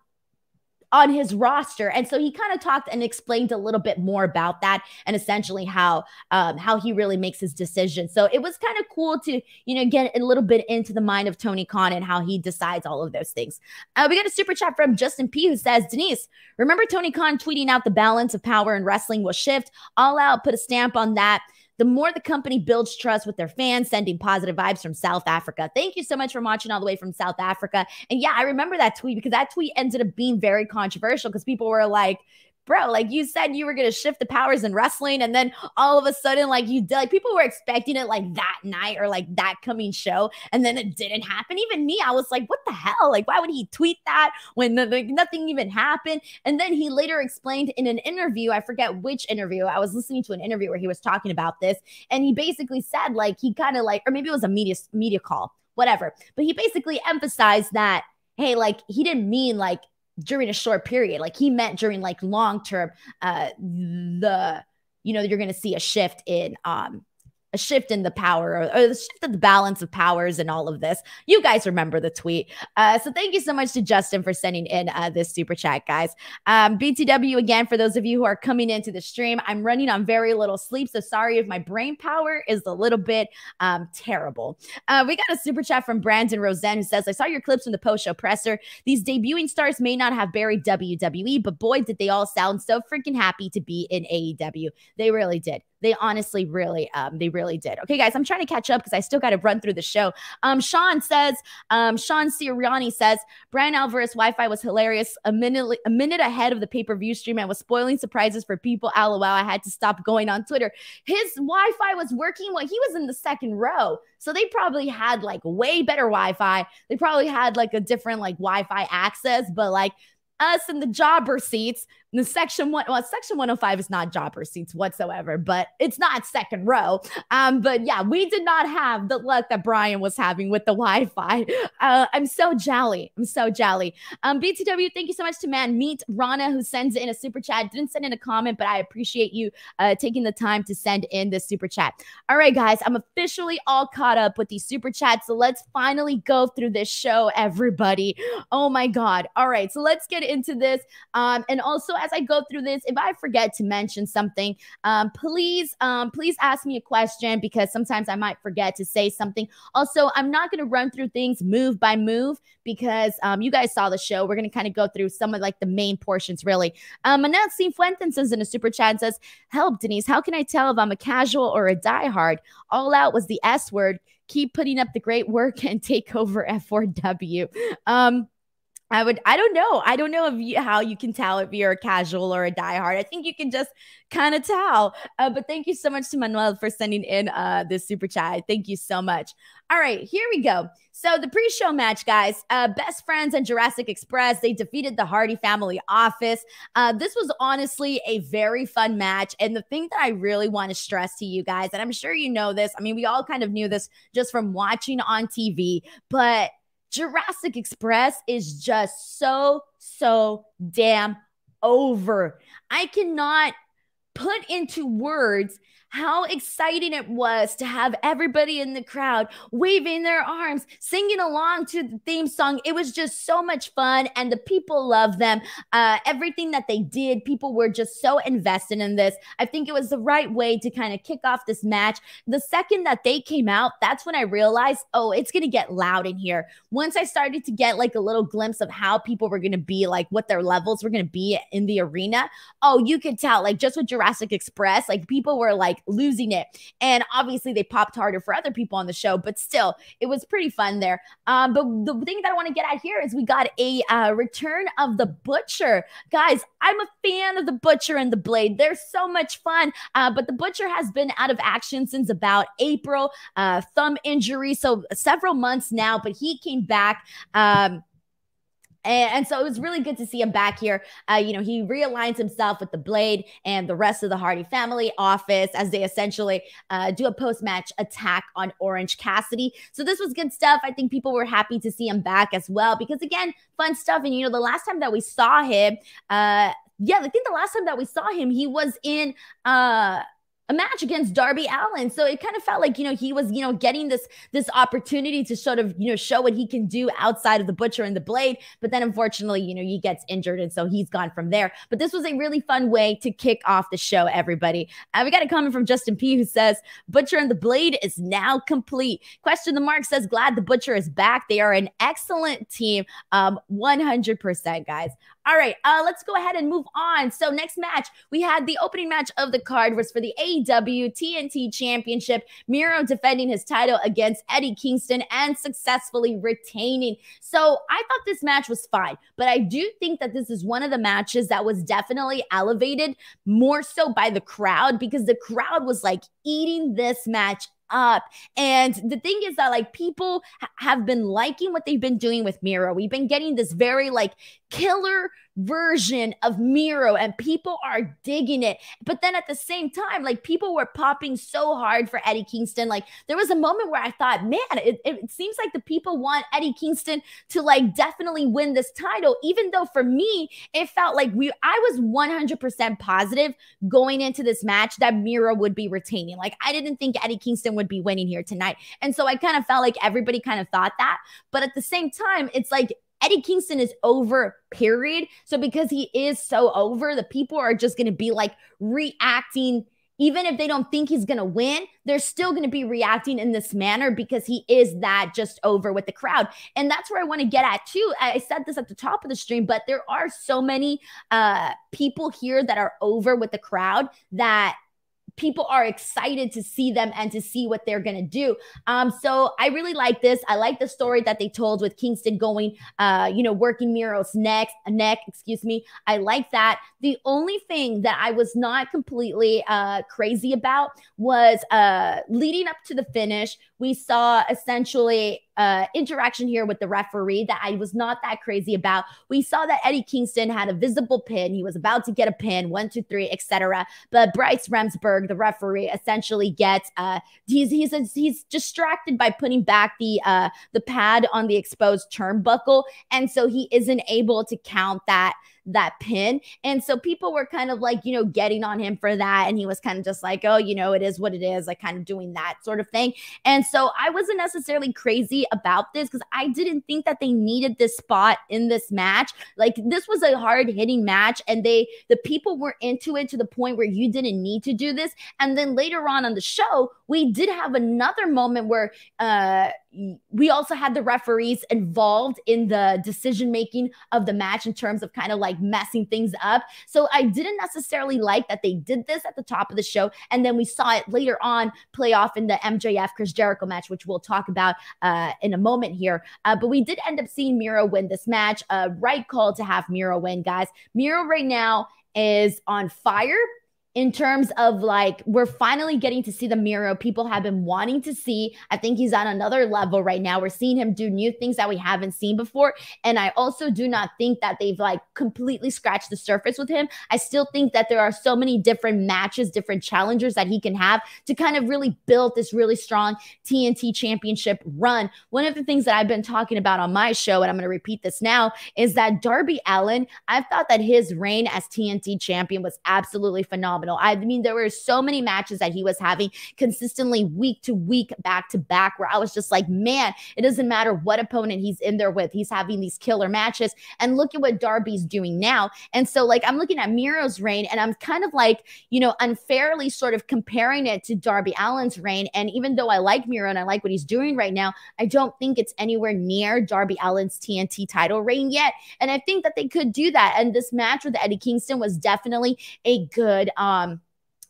on his roster. And so he kind of talked and explained a little bit more about that and essentially how um, how he really makes his decision. So it was kind of cool to, you know, get a little bit into the mind of Tony Khan and how he decides all of those things. Uh, we got a super chat from Justin P, who says, Denise, remember Tony Khan tweeting out the balance of power in wrestling will shift. All Out put a stamp on that. The more the company builds trust with their fans, sending positive vibes from South Africa. Thank you so much for watching all the way from South Africa. And yeah, I remember that tweet because that tweet ended up being very controversial because people were like, bro, like you said you were going to shift the powers in wrestling. And then all of a sudden, like you did, like people were expecting it like that night or like that coming show. And then it didn't happen. Even me, I was like, what the hell? Like, why would he tweet that when the, like, nothing even happened? And then he later explained in an interview, I forget which interview, I was listening to an interview where he was talking about this. And he basically said like, he kind of like, or maybe it was a media, media call, whatever. But he basically emphasized that, hey, like he didn't mean like, during a short period, like he meant during like long term, uh, the, you know, you're going to see a shift in, um, a shift in the power or, or the shift of the balance of powers and all of this. You guys remember the tweet. Uh, so thank you so much to Justin for sending in uh, this super chat, guys. Um, B T W again, for those of you who are coming into the stream, I'm running on very little sleep. So sorry if my brain power is a little bit um, terrible. Uh, we got a super chat from Brandon Rosen who says, I saw your clips from the post-show presser. These debuting stars may not have buried W W E, but boy, did they all sound so freaking happy to be in A E W. They really did. They honestly really, um, they really did. Okay, guys, I'm trying to catch up because I still got to run through the show. Um, Sean says, um, Sean Siriani says, Brian Alvarez Wi-Fi was hilarious. A minute, a minute ahead of the pay-per-view stream and was spoiling surprises for people. LOL, I had to stop going on Twitter. His Wi-Fi was working while he was in the second row. So they probably had like way better Wi-Fi. They probably had like a different like Wi-Fi access, but like us in the jobber seats, the section one, well, section one oh five is not jobber seats whatsoever, but it's not second row. Um, but yeah, we did not have the luck that Brian was having with the Wi-Fi. Uh, I'm so jolly. I'm so jolly. Um, B T W, thank you so much to Man Meet Rana, who sends in a super chat. Didn't send in a comment, but I appreciate you uh, taking the time to send in this super chat. All right, guys, I'm officially all caught up with these super chats. So let's finally go through this show, everybody. Oh my God. All right, so let's get into this. Um, and also, as I go through this, if I forget to mention something, um, please, um, please ask me a question, because sometimes I might forget to say something. Also, I'm not going to run through things move by move, because um, you guys saw the show. We're going to kind of go through some of like the main portions, really. Um, Anansi Fuentes is in a super chat and says, help, Denise, how can I tell if I'm a casual or a diehard? All Out was the S word. Keep putting up the great work and take over F four W. Um, I would, I don't know. I don't know if you, how you can tell if you're a casual or a diehard. I think you can just kind of tell. Uh, but thank you so much to Manuel for sending in uh, this super chat. Thank you so much. All right, here we go. So the pre-show match, guys, uh, Best Friends and Jurassic Express, they defeated the Hardy Family Office. Uh, this was honestly a very fun match. And the thing that I really want to stress to you guys, and I'm sure you know this, I mean, we all kind of knew this just from watching on T V, but Jurassic Express is just so, so damn over. I cannot put into words how exciting it was to have everybody in the crowd waving their arms, singing along to the theme song. It was just so much fun, and the people loved them. Uh, everything that they did, people were just so invested in this. I think it was the right way to kind of kick off this match. The second that they came out, that's when I realized, oh, it's going to get loud in here. Once I started to get like a little glimpse of how people were going to be, like what their levels were going to be in the arena, oh, you could tell, like just with Jurassic Jurassic Express, like people were like losing it, and obviously they popped harder for other people on the show, but still it was pretty fun there. Um, but the thing that I want to get at here is we got a uh, return of the Butcher. Guys, I'm a fan of the Butcher and the Blade. They're so much fun, uh, but the Butcher has been out of action since about April, uh, thumb injury, so several months now, but he came back. Um, And so it was really good to see him back here. Uh, you know, he realigns himself with the Blade and the rest of the Hardy Family Office as they essentially uh, do a post-match attack on Orange Cassidy. So this was good stuff. I think people were happy to see him back as well, because again, fun stuff. And, you know, the last time that we saw him, uh, yeah, I think the last time that we saw him, he was in... Uh, a match against Darby Allin. So it kind of felt like, you know, he was, you know, getting this, this opportunity to sort of, you know, show what he can do outside of the Butcher and the Blade. But then unfortunately, you know, he gets injured, and so he's gone from there. But this was a really fun way to kick off the show, everybody. Uh, we got a comment from Justin P, who says, Butcher and the Blade is now complete. Question the Mark says, glad the Butcher is back. They are an excellent team. Um, one hundred percent, guys. All right, uh, let's go ahead and move on. So next match, we had the opening match of the card was for the A E W T N T Championship. Miro defending his title against Eddie Kingston and successfully retaining. So I thought this match was fine, but I do think that this is one of the matches that was definitely elevated more so by the crowd, because the crowd was like eating this match up. And the thing is that like people ha have been liking what they've been doing with Miro. We've been getting this very like killer version of Miro, and people are digging it. But then at the same time, like people were popping so hard for Eddie Kingston. Like there was a moment where I thought, man, it, it seems like the people want Eddie Kingston to like definitely win this title, even though for me, it felt like we, I was one hundred percent positive going into this match that Miro would be retaining. Like I didn't think Eddie Kingston would be winning here tonight. And so I kind of felt like everybody kind of thought that, but at the same time, it's like, Eddie Kingston is over, period. So because he is so over, the people are just going to be like reacting. Even if they don't think he's going to win, they're still going to be reacting in this manner because he is that just over with the crowd. And that's where I want to get at too. I said this at the top of the stream, but there are so many uh, people here that are over with the crowd that people are excited to see them and to see what they're going to do. Um, so I really like this. I like the story that they told with Kingston going, uh, you know, working Miro's neck, neck, excuse me. I like that. The only thing that I was not completely uh, crazy about was uh, leading up to the finish. We saw essentially uh, interaction here with the referee that I was not that crazy about. We saw that Eddie Kingston had a visible pin. He was about to get a pin, one, two, three, et cetera. But Bryce Remsburg, the referee, essentially gets uh, he's he's he's distracted by putting back the uh, the pad on the exposed turnbuckle, and so he isn't able to count that that pin. And so people were kind of like, you know, getting on him for that. And he was kind of just like, oh, you know, it is what it is, like kind of doing that sort of thing. And so I wasn't necessarily crazy about this because I didn't think that they needed this spot in this match. Like, this was a hard hitting match, and they, the people were into it to the point where you didn't need to do this. And then later on on the show, we did have another moment where uh, we also had the referees involved in the decision making of the match in terms of kind of like messing things up. So I didn't necessarily like that they did this at the top of the show, and then we saw it later on play off in the M J F Chris Jericho match, which we'll talk about uh, in a moment here. Uh, but we did end up seeing Miro win this match. Uh, right call to have Miro win, guys. Miro right now is on fire. In terms of like, we're finally getting to see the Miro people have been wanting to see. I think he's on another level right now. We're seeing him do new things that we haven't seen before. And I also do not think that they've like completely scratched the surface with him. I still think that there are so many different matches, different challengers that he can have to kind of really build this really strong T N T championship run. One of the things that I've been talking about on my show, and I'm going to repeat this now, is that Darby Allin, I thought that his reign as T N T champion was absolutely phenomenal. I mean, there were so many matches that he was having consistently week to week, back to back, where I was just like, man, it doesn't matter what opponent he's in there with. He's having these killer matches. And look at what Darby's doing now. And so like, I'm looking at Miro's reign, and I'm kind of like, you know, unfairly sort of comparing it to Darby Allin's reign. And even though I like Miro and I like what he's doing right now, I don't think it's anywhere near Darby Allin's T N T title reign yet. And I think that they could do that. And this match with Eddie Kingston was definitely a good, um, Um,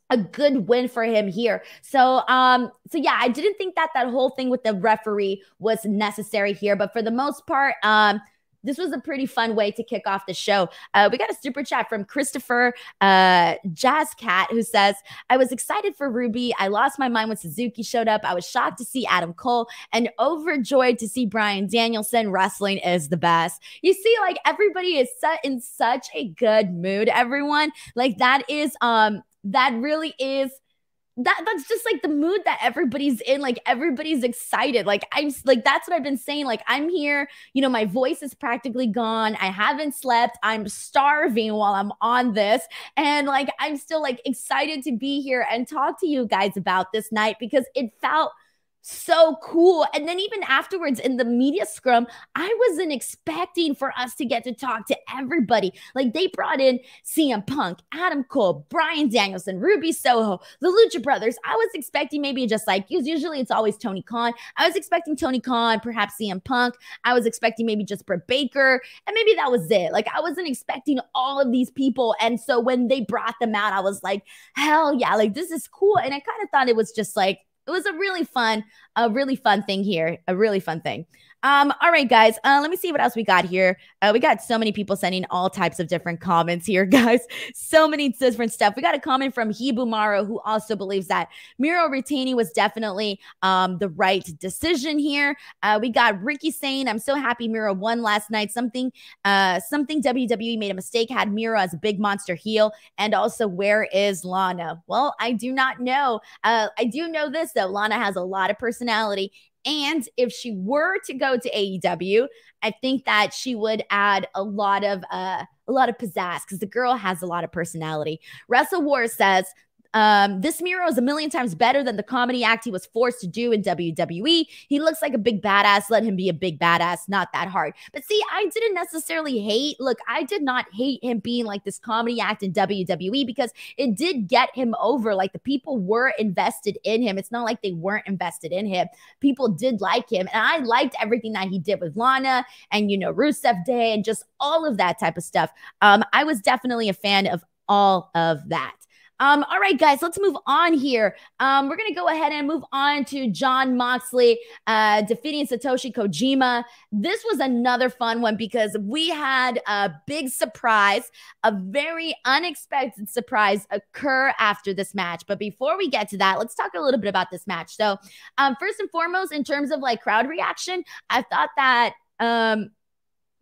a good win for him here. So, um, so yeah, I didn't think that that whole thing with the referee was necessary here, but for the most part, um, this was a pretty fun way to kick off the show. Uh, we got a super chat from Christopher uh, Jazzcat, who says, I was excited for Ruby. I lost my mind when Suzuki showed up. I was shocked to see Adam Cole and overjoyed to see Bryan Danielson. Wrestling is the best. You see, like, everybody is set in such a good mood, everyone. Like, that is, um, that really is, That that's just like the mood that everybody's in. Like, everybody's excited. Like, I'm like, that's what I've been saying. Like, I'm here, you know, my voice is practically gone. I haven't slept. I'm starving while I'm on this. And like, I'm still like excited to be here and talk to you guys about this night because it felt so cool. And then even afterwards in the media scrum, I wasn't expecting for us to get to talk to everybody. Like, they brought in C M Punk, Adam Cole, Bryan Danielson, Ruby Soho, the Lucha Brothers. I was expecting maybe just like, usually it's always Tony Khan. I was expecting Tony Khan, perhaps C M Punk. I was expecting maybe just Britt Baker. And maybe that was it. Like, I wasn't expecting all of these people. And so when they brought them out, I was like, hell yeah, like, this is cool. And I kind of thought it was just like, it was a really fun, a really fun thing here. A really fun thing. Um, all right, guys. Uh, let me see what else we got here. Uh, we got so many people sending all types of different comments here, guys. So many different stuff. We got a comment from Hibumaro, who also believes that Miro retaining was definitely um, the right decision here. Uh, we got Ricky saying, I'm so happy Miro won last night. Something, uh, something W W E made a mistake, had Miro as a big monster heel. And also, where is Lana? Well, I do not know. Uh, I do know this, though. Lana has a lot of personality. And if she were to go to A E W, I think that she would add a lot of uh, a lot of pizzazz because the girl has a lot of personality. Russell War says, Um, this Miro is a million times better than the comedy act he was forced to do in W W E. He looks like a big badass. Let him be a big badass. Not that hard. But see, I didn't necessarily hate. Look, I did not hate him being like this comedy act in W W E because it did get him over. Like, the people were invested in him. It's not like they weren't invested in him. People did like him. And I liked everything that he did with Lana and, you know, Rusev Day and just all of that type of stuff. Um, I was definitely a fan of all of that. Um, all right, guys, let's move on here. Um, we're going to go ahead and move on to Jon Moxley uh, defeating Satoshi Kojima. This was another fun one because we had a big surprise, a very unexpected surprise occur after this match. But before we get to that, let's talk a little bit about this match. So um, first and foremost, in terms of like crowd reaction, I thought that um,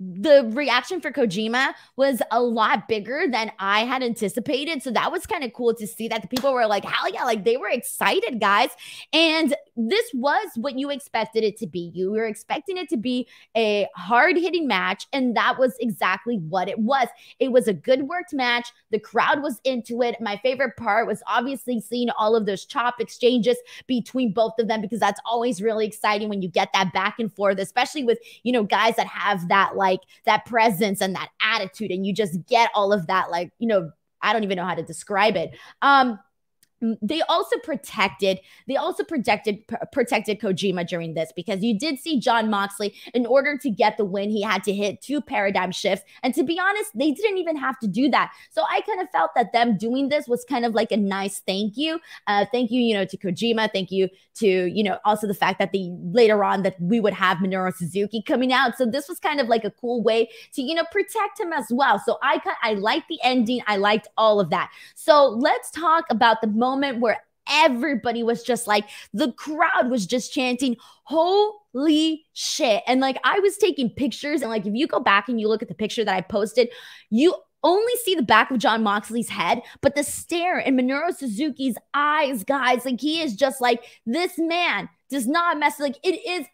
the reaction for Kojima was a lot bigger than I had anticipated. So that was kind of cool to see that the people were like, hell yeah, like they were excited, guys. And this was what you expected it to be. You were expecting it to be a hard-hitting match, and that was exactly what it was. It was a good worked match. The crowd was into it. My favorite part was obviously seeing all of those chop exchanges between both of them, because that's always really exciting when you get that back and forth, especially with, you know, guys that have that like Like that presence and that attitude, and you just get all of that, like, you know, I don't even know how to describe it. Um, they also protected, they also protected, protected Kojima during this, because you did see Jon Moxley, in order to get the win, he had to hit two paradigm shifts. And to be honest, they didn't even have to do that. So I kind of felt that them doing this was kind of like a nice thank you. Uh, thank you, you know, to Kojima. Thank you to, you know, also the fact that the later on that we would have Minoru Suzuki coming out. So this was kind of like a cool way to, you know, protect him as well. So I, I liked the ending. I liked all of that. So let's talk about the moment Moment where everybody was just like, the crowd was just chanting, holy shit. And like, I was taking pictures, and like, if you go back and you look at the picture that I posted, you only see the back of Jon Moxley's head, but the stare in Minoru Suzuki's eyes, guys, like he is just like, this man does not mess. Like it is,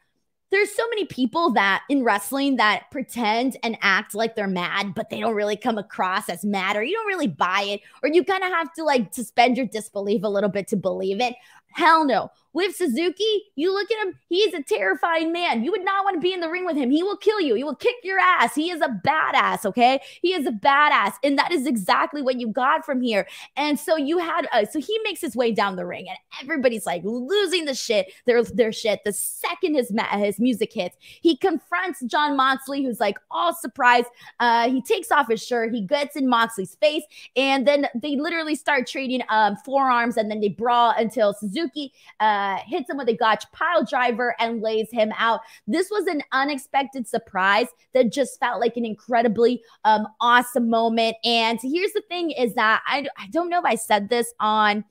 there's so many people that in wrestling that pretend and act like they're mad, but they don't really come across as mad, or you don't really buy it, or you kind of have to like suspend your disbelief a little bit to believe it. Hell no. With Suzuki, you look at him, he's a terrifying man. You would not want to be in the ring with him. He will kill you. He will kick your ass. He is a badass, okay? He is a badass, and that is exactly what you got from here. And so you had, uh, so he makes his way down the ring, and everybody's like losing the shit, their, their shit. The second his, his music hits, he confronts Jon Moxley, who's like all surprised. Uh, he takes off his shirt. He gets in Moxley's face, and then they literally start trading um, forearms, and then they brawl until Suzuki, uh, Uh, hits him with a gotch pile driver and lays him out. This was an unexpected surprise that just felt like an incredibly um, awesome moment. And here's the thing is that I, I don't know if I said this on,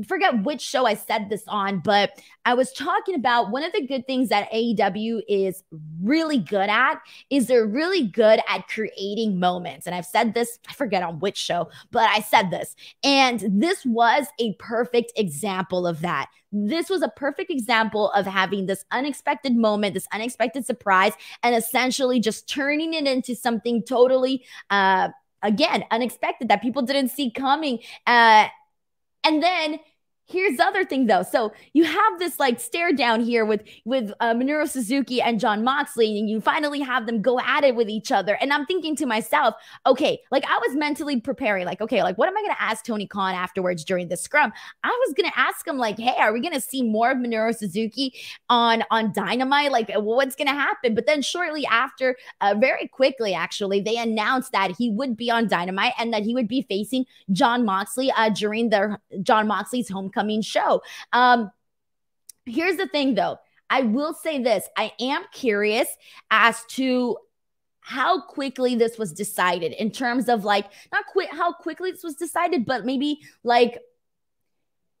I forget which show I said this on, but I was talking about one of the good things that A E W is really good at is they're really good at creating moments. And I've said this, I forget on which show, but I said this. And this was a perfect example of that. This was a perfect example of having this unexpected moment, this unexpected surprise, and essentially just turning it into something totally, uh, again, unexpected that people didn't see coming. Uh, and then here's the other thing, though. So you have this like stare down here with, with uh, Minoru Suzuki and Jon Moxley, and you finally have them go at it with each other. And I'm thinking to myself, okay, like I was mentally preparing, like, okay, like what am I going to ask Tony Khan afterwards during the scrum? I was going to ask him like, hey, are we going to see more of Minoru Suzuki on, on Dynamite? Like what's going to happen? But then shortly after, uh, very quickly, actually, they announced that he would be on Dynamite and that he would be facing Jon Moxley uh, during their Jon Moxley's homecoming show. Um, here's the thing, though. I will say this. I am curious as to how quickly this was decided in terms of like, not quit how quickly this was decided, but maybe like,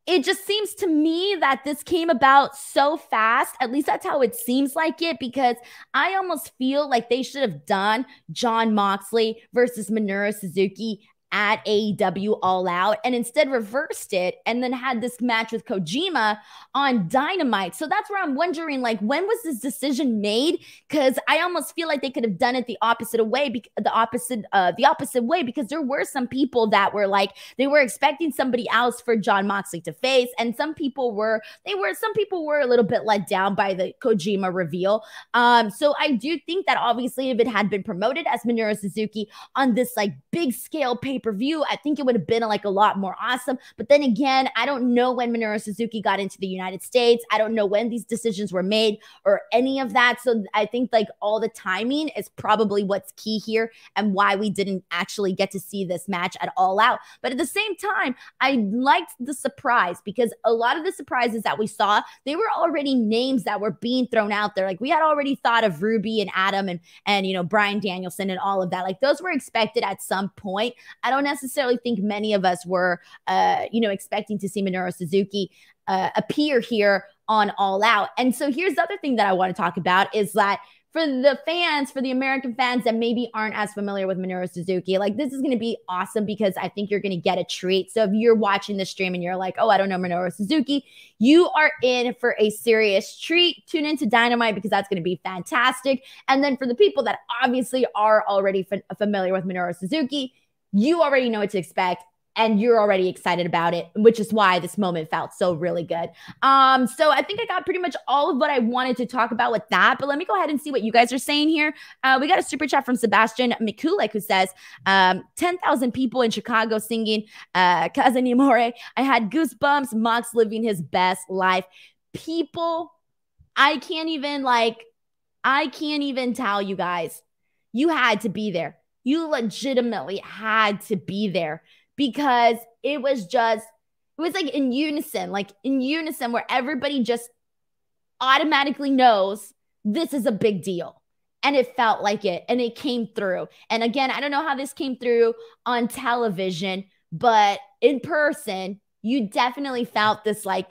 it just seems to me that this came about so fast. At least that's how it seems like it, because I almost feel like they should have done Jon Moxley versus Minoru Suzuki at A E W All Out and instead reversed it and then had this match with Kojima on Dynamite. So that's where I'm wondering, like, when was this decision made? Because I almost feel like they could have done it the opposite way, the opposite, uh, the opposite way, because there were some people that were like, they were expecting somebody else for Jon Moxley to face. And some people were, they were, some people were a little bit let down by the Kojima reveal. Um, so I do think that obviously if it had been promoted as Minoru Suzuki on this like big scale paper pay-per-view, I think it would have been like a lot more awesome. But then again, I don't know when Minoru Suzuki got into the United States. I don't know when these decisions were made or any of that. So I think like all the timing is probably what's key here and why we didn't actually get to see this match at All Out. But at the same time, I liked the surprise, because a lot of the surprises that we saw, they were already names that were being thrown out there. Like we had already thought of Ruby and Adam and, and you know, Bryan Danielson and all of that. Like those were expected at some point. I don't necessarily think many of us were, uh, you know, expecting to see Minoru Suzuki uh, appear here on All Out. And so here's the other thing that I want to talk about is that for the fans, for the American fans that maybe aren't as familiar with Minoru Suzuki, like this is going to be awesome because I think you're going to get a treat. So if you're watching the stream and you're like, oh, I don't know Minoru Suzuki, you are in for a serious treat. Tune into Dynamite because that's going to be fantastic. And then for the people that obviously are already f familiar with Minoru Suzuki, you already know what to expect. And you're already excited about it, which is why this moment felt so really good. Um, so I think I got pretty much all of what I wanted to talk about with that. But let me go ahead and see what you guys are saying here. Uh, we got a super chat from Sebastian Mikulik who says, um, ten thousand people in Chicago singing uh, Casa Ni Amore. I had goosebumps. Mox living his best life. People, I can't even like, I can't even tell you guys. You had to be there. You legitimately had to be there. Because it was just, it was like in unison, like in unison where everybody just automatically knows this is a big deal. And it felt like it, and it came through. And again, I don't know how this came through on television, but in person, you definitely felt this like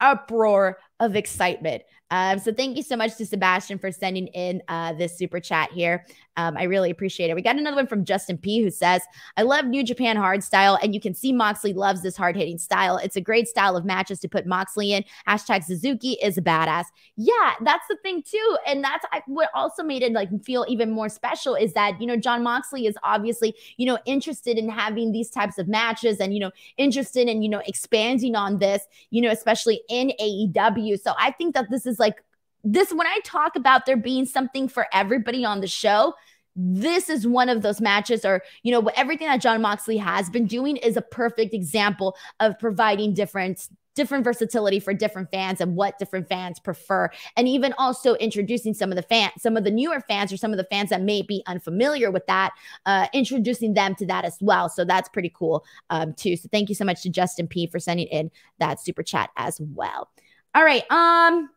uproar of excitement. Um, so thank you so much to Sebastian for sending in uh, this super chat here. Um, I really appreciate it. We got another one from Justin P who says, I love New Japan hard style, and you can see Moxley loves this hard-hitting style. It's a great style of matches to put Moxley in. Hashtag Suzuki is a badass. Yeah, that's the thing too. And that's what also made it like feel even more special is that, you know, Jon Moxley is obviously, you know, interested in having these types of matches and, you know, interested in, you know, expanding on this, you know, especially in A E W. So I think that this is like this, when I talk about there being something for everybody on the show, this is one of those matches, or, you know, everything that Jon Moxley has been doing is a perfect example of providing different different versatility for different fans and what different fans prefer. And even also introducing some of the fans, some of the newer fans or some of the fans that may be unfamiliar with that, uh, introducing them to that as well. So that's pretty cool um, too. So thank you so much to Justin P for sending in that super chat as well. All right. Um,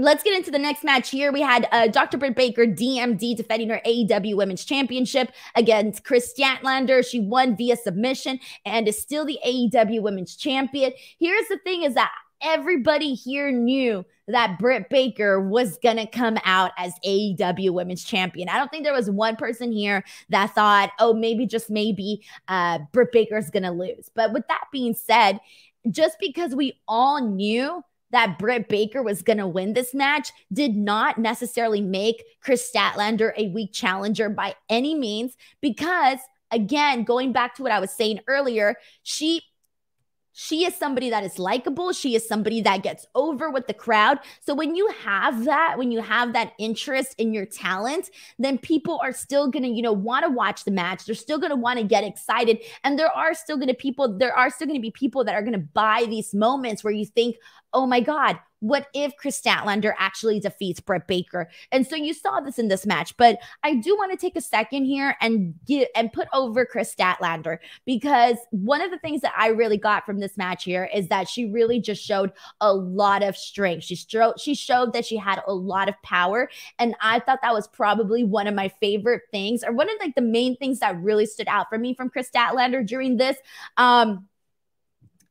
Let's get into the next match here. We had uh, Doctor Britt Baker, D M D, defending her A E W Women's Championship against Chris Statlander. She won via submission and is still the A E W Women's Champion. Here's the thing is that everybody here knew that Britt Baker was going to come out as A E W Women's Champion. I don't think there was one person here that thought, oh, maybe, just maybe, uh, Britt Baker is going to lose. But with that being said, just because we all knew that Britt Baker was going to win this match did not necessarily make Chris Statlander a weak challenger by any means, because, again, going back to what I was saying earlier, she she is somebody that is likable. She is somebody that gets over with the crowd. So when you have that, when you have that interest in your talent, then people are still going to, you know, want to watch the match. They're still going to want to get excited. And there are still going to people, there are still going to be people that are going to buy these moments where you think, oh my God, what if Chris Statlander actually defeats Britt Baker? And so you saw this in this match, but I do want to take a second here and get, and put over Chris Statlander, because one of the things that I really got from this match here is that she really just showed a lot of strength. She, she showed that she had a lot of power, and I thought that was probably one of my favorite things, or one of like the main things that really stood out for me from Chris Statlander during this. Um,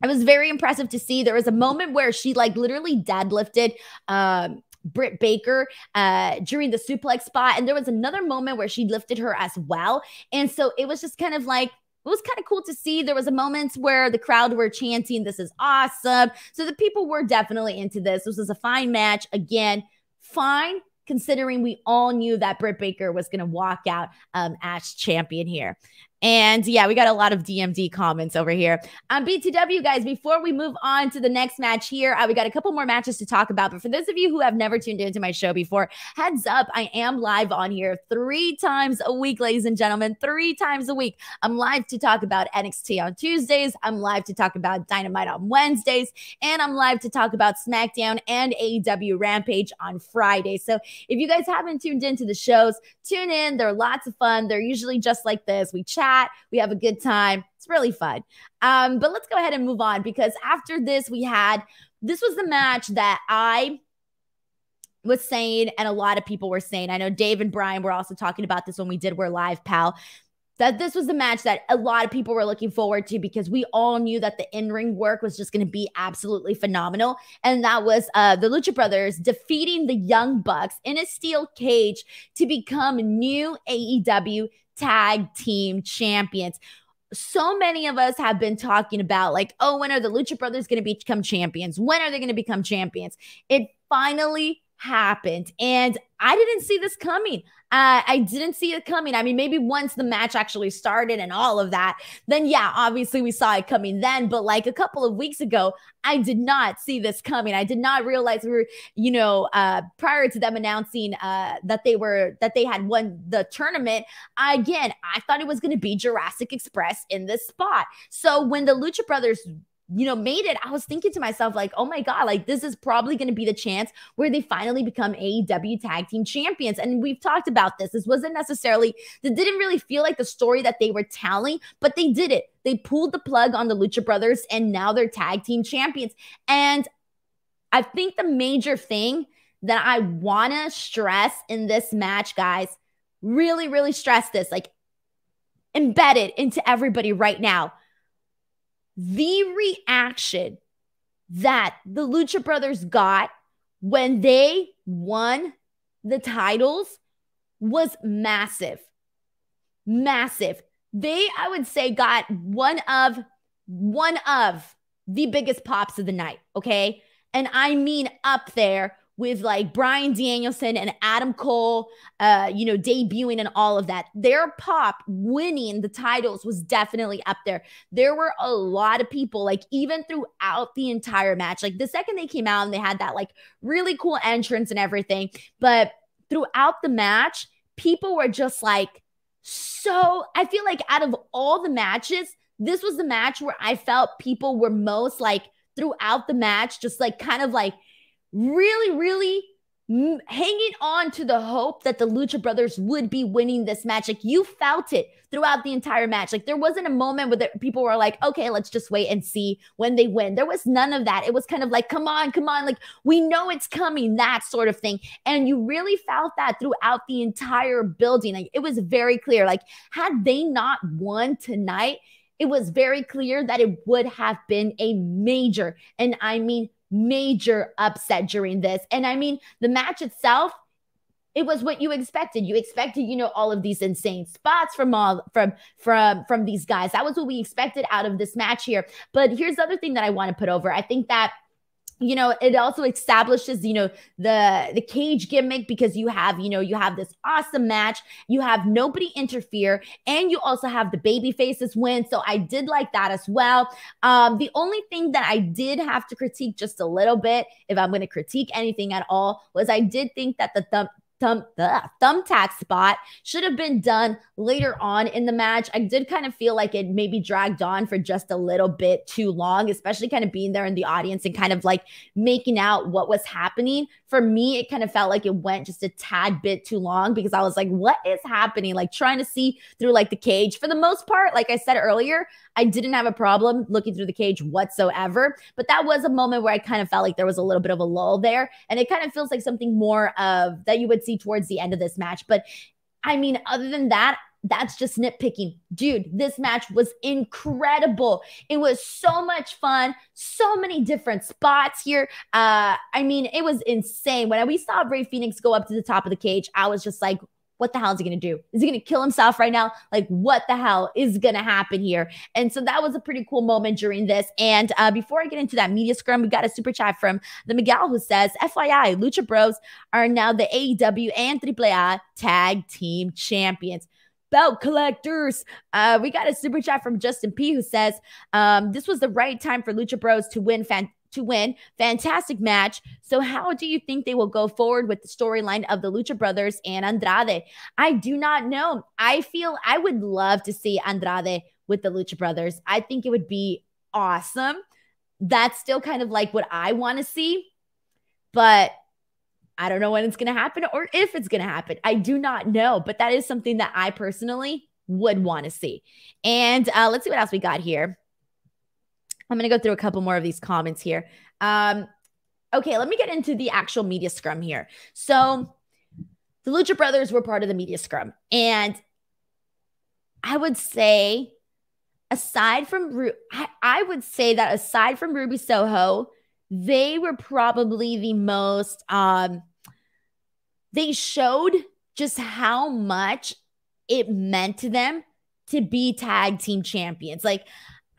It was very impressive to see. There was a moment where she like literally deadlifted um, Britt Baker uh, during the suplex spot. And there was another moment where she lifted her as well. And so it was just kind of like, it was kind of cool to see. There was a moment where the crowd were chanting, this is awesome. So the people were definitely into this. This was a fine match. Again, fine, considering we all knew that Britt Baker was going to walk out um, as champion here. And yeah, we got a lot of D M D comments over here on B T W, guys. Before we move on to the next match here, uh, we got a couple more matches to talk about. But for those of you who have never tuned into my show before, heads up, I am live on here three times a week, ladies and gentlemen, three times a week. I'm live to talk about N X T on Tuesdays. I'm live to talk about Dynamite on Wednesdays. And I'm live to talk about SmackDown and A E W Rampage on Friday. So if you guys haven't tuned into the shows, tune in. They're lots of fun. They're usually just like this. We chat. We have a good time. It's really fun. Um, but let's go ahead and move on, because after this, we had, this was the match that I was saying, and a lot of people were saying, I know Dave and Brian were also talking about this when we did We're Live, Pal, that this was the match that a lot of people were looking forward to, because we all knew that the in-ring work was just going to be absolutely phenomenal. And that was uh, the Lucha Brothers defeating the Young Bucks in a steel cage to become new A E W Tag Team Champions. So many of us have been talking about, like, oh, when are the Lucha Brothers going to become champions? When are they going to become champions? It finally happened, and I didn't see this coming. Uh, I didn't see it coming. I mean, maybe once the match actually started and all of that, then yeah, obviously we saw it coming then. But like a couple of weeks ago, I did not see this coming. I did not realize we were, you know, uh, prior to them announcing uh, that they were, that they had won the tournament. Again, I thought it was going to be Jurassic Express in this spot. So when the Lucha Brothers, you know, made it, I was thinking to myself, like, oh my God, like this is probably going to be the chance where they finally become A E W Tag Team Champions. And we've talked about this. This wasn't necessarily, it didn't really feel like the story that they were telling, but they did it. They pulled the plug on the Lucha Brothers, and now they're Tag Team Champions. And I think the major thing that I want to stress in this match, guys, really, really stress this, like embed it into everybody right now. The reaction that the Lucha Brothers got when they won the titles was massive, massive. They, I would say, got one of, one of the biggest pops of the night, okay? And I mean up there with like Bryan Danielson and Adam Cole, uh, you know, debuting and all of that. Their pop winning the titles was definitely up there. There were a lot of people, like even throughout the entire match, like the second they came out and they had that like really cool entrance and everything, but throughout the match, people were just like, so I feel like out of all the matches, this was the match where I felt people were most like throughout the match, just like kind of like, really, really hanging on to the hope that the Lucha Brothers would be winning this match. Like you felt it throughout the entire match. Like there wasn't a moment where the, people were like, okay, let's just wait and see when they win. There was none of that. It was kind of like, come on, come on. Like we know it's coming, that sort of thing. And you really felt that throughout the entire building. Like it was very clear, like had they not won tonight, it was very clear that it would have been a major, and I mean major upset during this. And I mean, the match itself, it was what you expected. You expected, you know, all of these insane spots from all from from from these guys. That was what we expected out of this match here. But here's the other thing that I want to put over. I think that, you know, it also establishes, you know, the the cage gimmick, because you have, you know, you have this awesome match, you have nobody interfere, and you also have the baby faces win. So I did like that as well. Um, the only thing that I did have to critique just a little bit, if I'm going to critique anything at all, was I did think that the thumb Thumb, the thumbtack spot should have been done later on in the match. I did kind of feel like it maybe dragged on for just a little bit too long, especially kind of being there in the audience and kind of like making out what was happening. For me, it kind of felt like it went just a tad bit too long, because I was like, what is happening? Like trying to see through like the cage. For the most part, like I said earlier, I didn't have a problem looking through the cage whatsoever, but that was a moment where I kind of felt like there was a little bit of a lull there. And it kind of feels like something more of that you would towards the end of this match. But I mean, other than that, that's just nitpicking. Dude, this match was incredible. It was so much fun. So many different spots here. Uh, I mean, it was insane. When we saw Rey Fénix go up to the top of the cage, I was just like, what the hell is he going to do? Is he going to kill himself right now? Like, what the hell is going to happen here? And so that was a pretty cool moment during this. And uh, before I get into that media scrum, we got a super chat from the Miguel, who says, F Y I, Lucha Bros are now the A E W and triple A Tag Team Champions. belt collectors. Uh, we got a super chat from Justin P, who says, um, this was the right time for Lucha Bros to win fan to win. Fantastic match. So how do you think they will go forward with the storyline of the Lucha Brothers and Andrade? I do not know. I feel I would love to see Andrade with the Lucha Brothers. I think it would be awesome. That's still kind of like what I want to see, but I don't know when it's going to happen or if it's going to happen. I do not know, but that is something that I personally would want to see. And uh, let's see what else we got here. I'm going to go through a couple more of these comments here. Um, okay, let me get into the actual media scrum here. So the Lucha Brothers were part of the media scrum. And I would say, aside from, Ru I, I would say that aside from Ruby Soho, they were probably the most, um, they showed just how much it meant to them to be tag team champions. Like,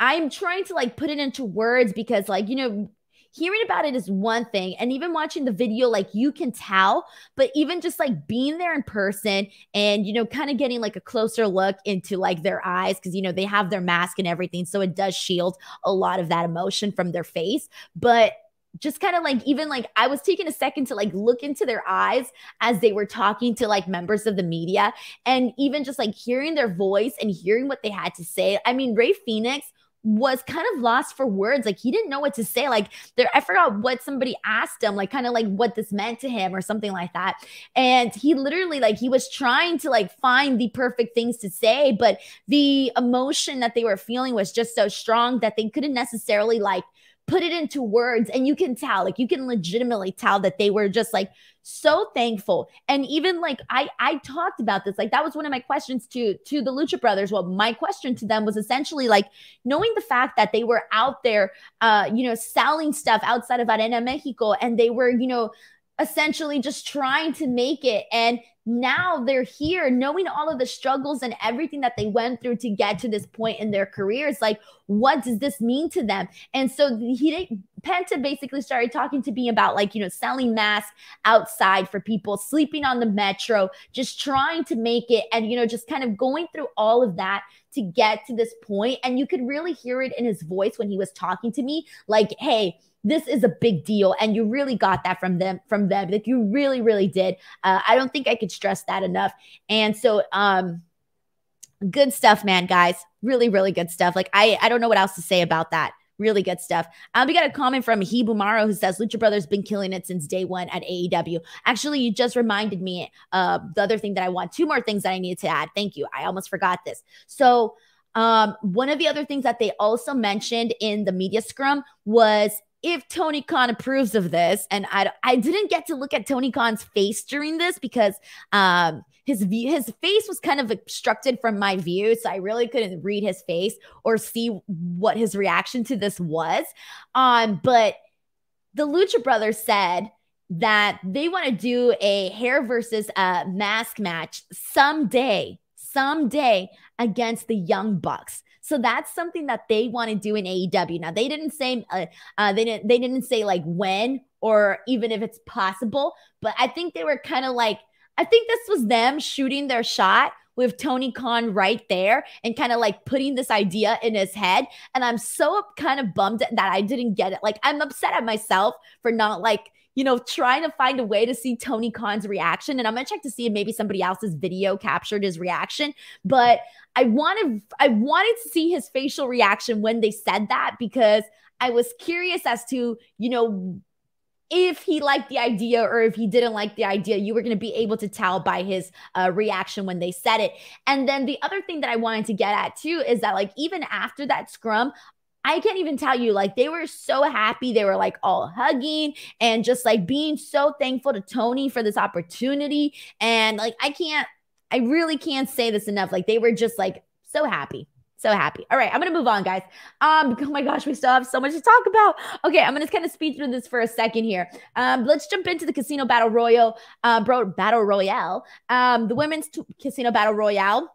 I'm trying to like put it into words because like, you know, hearing about it is one thing. And even watching the video, like you can tell, but even just like being there in person and, you know, kind of getting like a closer look into like their eyes because, you know, they have their mask and everything. So it does shield a lot of that emotion from their face. But just kind of like even like I was taking a second to like look into their eyes as they were talking to like members of the media and even just like hearing their voice and hearing what they had to say. I mean, Rey Fénix was kind of lost for words. Like he didn't know what to say. Like there, I forgot what somebody asked him, like kind of like what this meant to him or something like that. And he literally like, he was trying to like find the perfect things to say, but the emotion that they were feeling was just so strong that they couldn't necessarily like put it into words. And you can tell, like you can legitimately tell that they were just like so thankful. And even like I I talked about this, like that was one of my questions to to the Lucha Brothers. Well, my question to them was essentially like, knowing the fact that they were out there uh you know selling stuff outside of Arena Mexico, and they were you know essentially just trying to make it, and now they're here, knowing all of the struggles and everything that they went through to get to this point in their careers. Like, what does this mean to them? And so he, Penta basically started talking to me about like, you know, selling masks outside for people, sleeping on the metro, just trying to make it and, you know, just kind of going through all of that to get to this point. And you could really hear it in his voice when he was talking to me, like, hey, this is a big deal. And you really got that from them, from them. Like you really, really did. Uh, I don't think I could stress that enough. And so, um, good stuff, man, guys, really, really good stuff. Like, I, I don't know what else to say about that. Really good stuff. Um, we got a comment from Hibumaro who says, Lucha Brothers been killing it since day one at A E W. Actually, you just reminded me, uh, the other thing that I want, two more things that I needed to add. Thank you. I almost forgot this. So, um, one of the other things that they also mentioned in the media scrum was, if Tony Khan approves of this, and I, I didn't get to look at Tony Khan's face during this because um, his view, his face was kind of obstructed from my view, so I really couldn't read his face or see what his reaction to this was. Um, but the Lucha Brothers said that they want to do a hair versus a mask match someday, someday against the Young Bucks. So that's something that they want to do in A E W. Now they didn't say uh, uh, they didn't they didn't say like when or even if it's possible, but I think they were kind of like, I think this was them shooting their shot with Tony Khan right there and kind of like putting this idea in his head. And I'm so kind of bummed that I didn't get it. Like I'm upset at myself for not like, you know, trying to find a way to see Tony Khan's reaction. And I'm going to check to see if maybe somebody else's video captured his reaction. But I wanted, I wanted to see his facial reaction when they said that, because I was curious as to, you know, if he liked the idea or if he didn't like the idea. You were going to be able to tell by his uh, reaction when they said it. And then the other thing that I wanted to get at too is that like even after that scrum, I can't even tell you, like, they were so happy. They were like all hugging and just like being so thankful to Tony for this opportunity. And like, I can't, I really can't say this enough. Like, they were just like so happy, so happy. All right, I'm going to move on, guys. Um, oh my gosh, we still have so much to talk about. Okay, I'm going to kind of speed through this for a second here. Um, let's jump into the Casino Battle Royal, uh, bro, Battle Royale, um, the Women's Casino Battle Royale.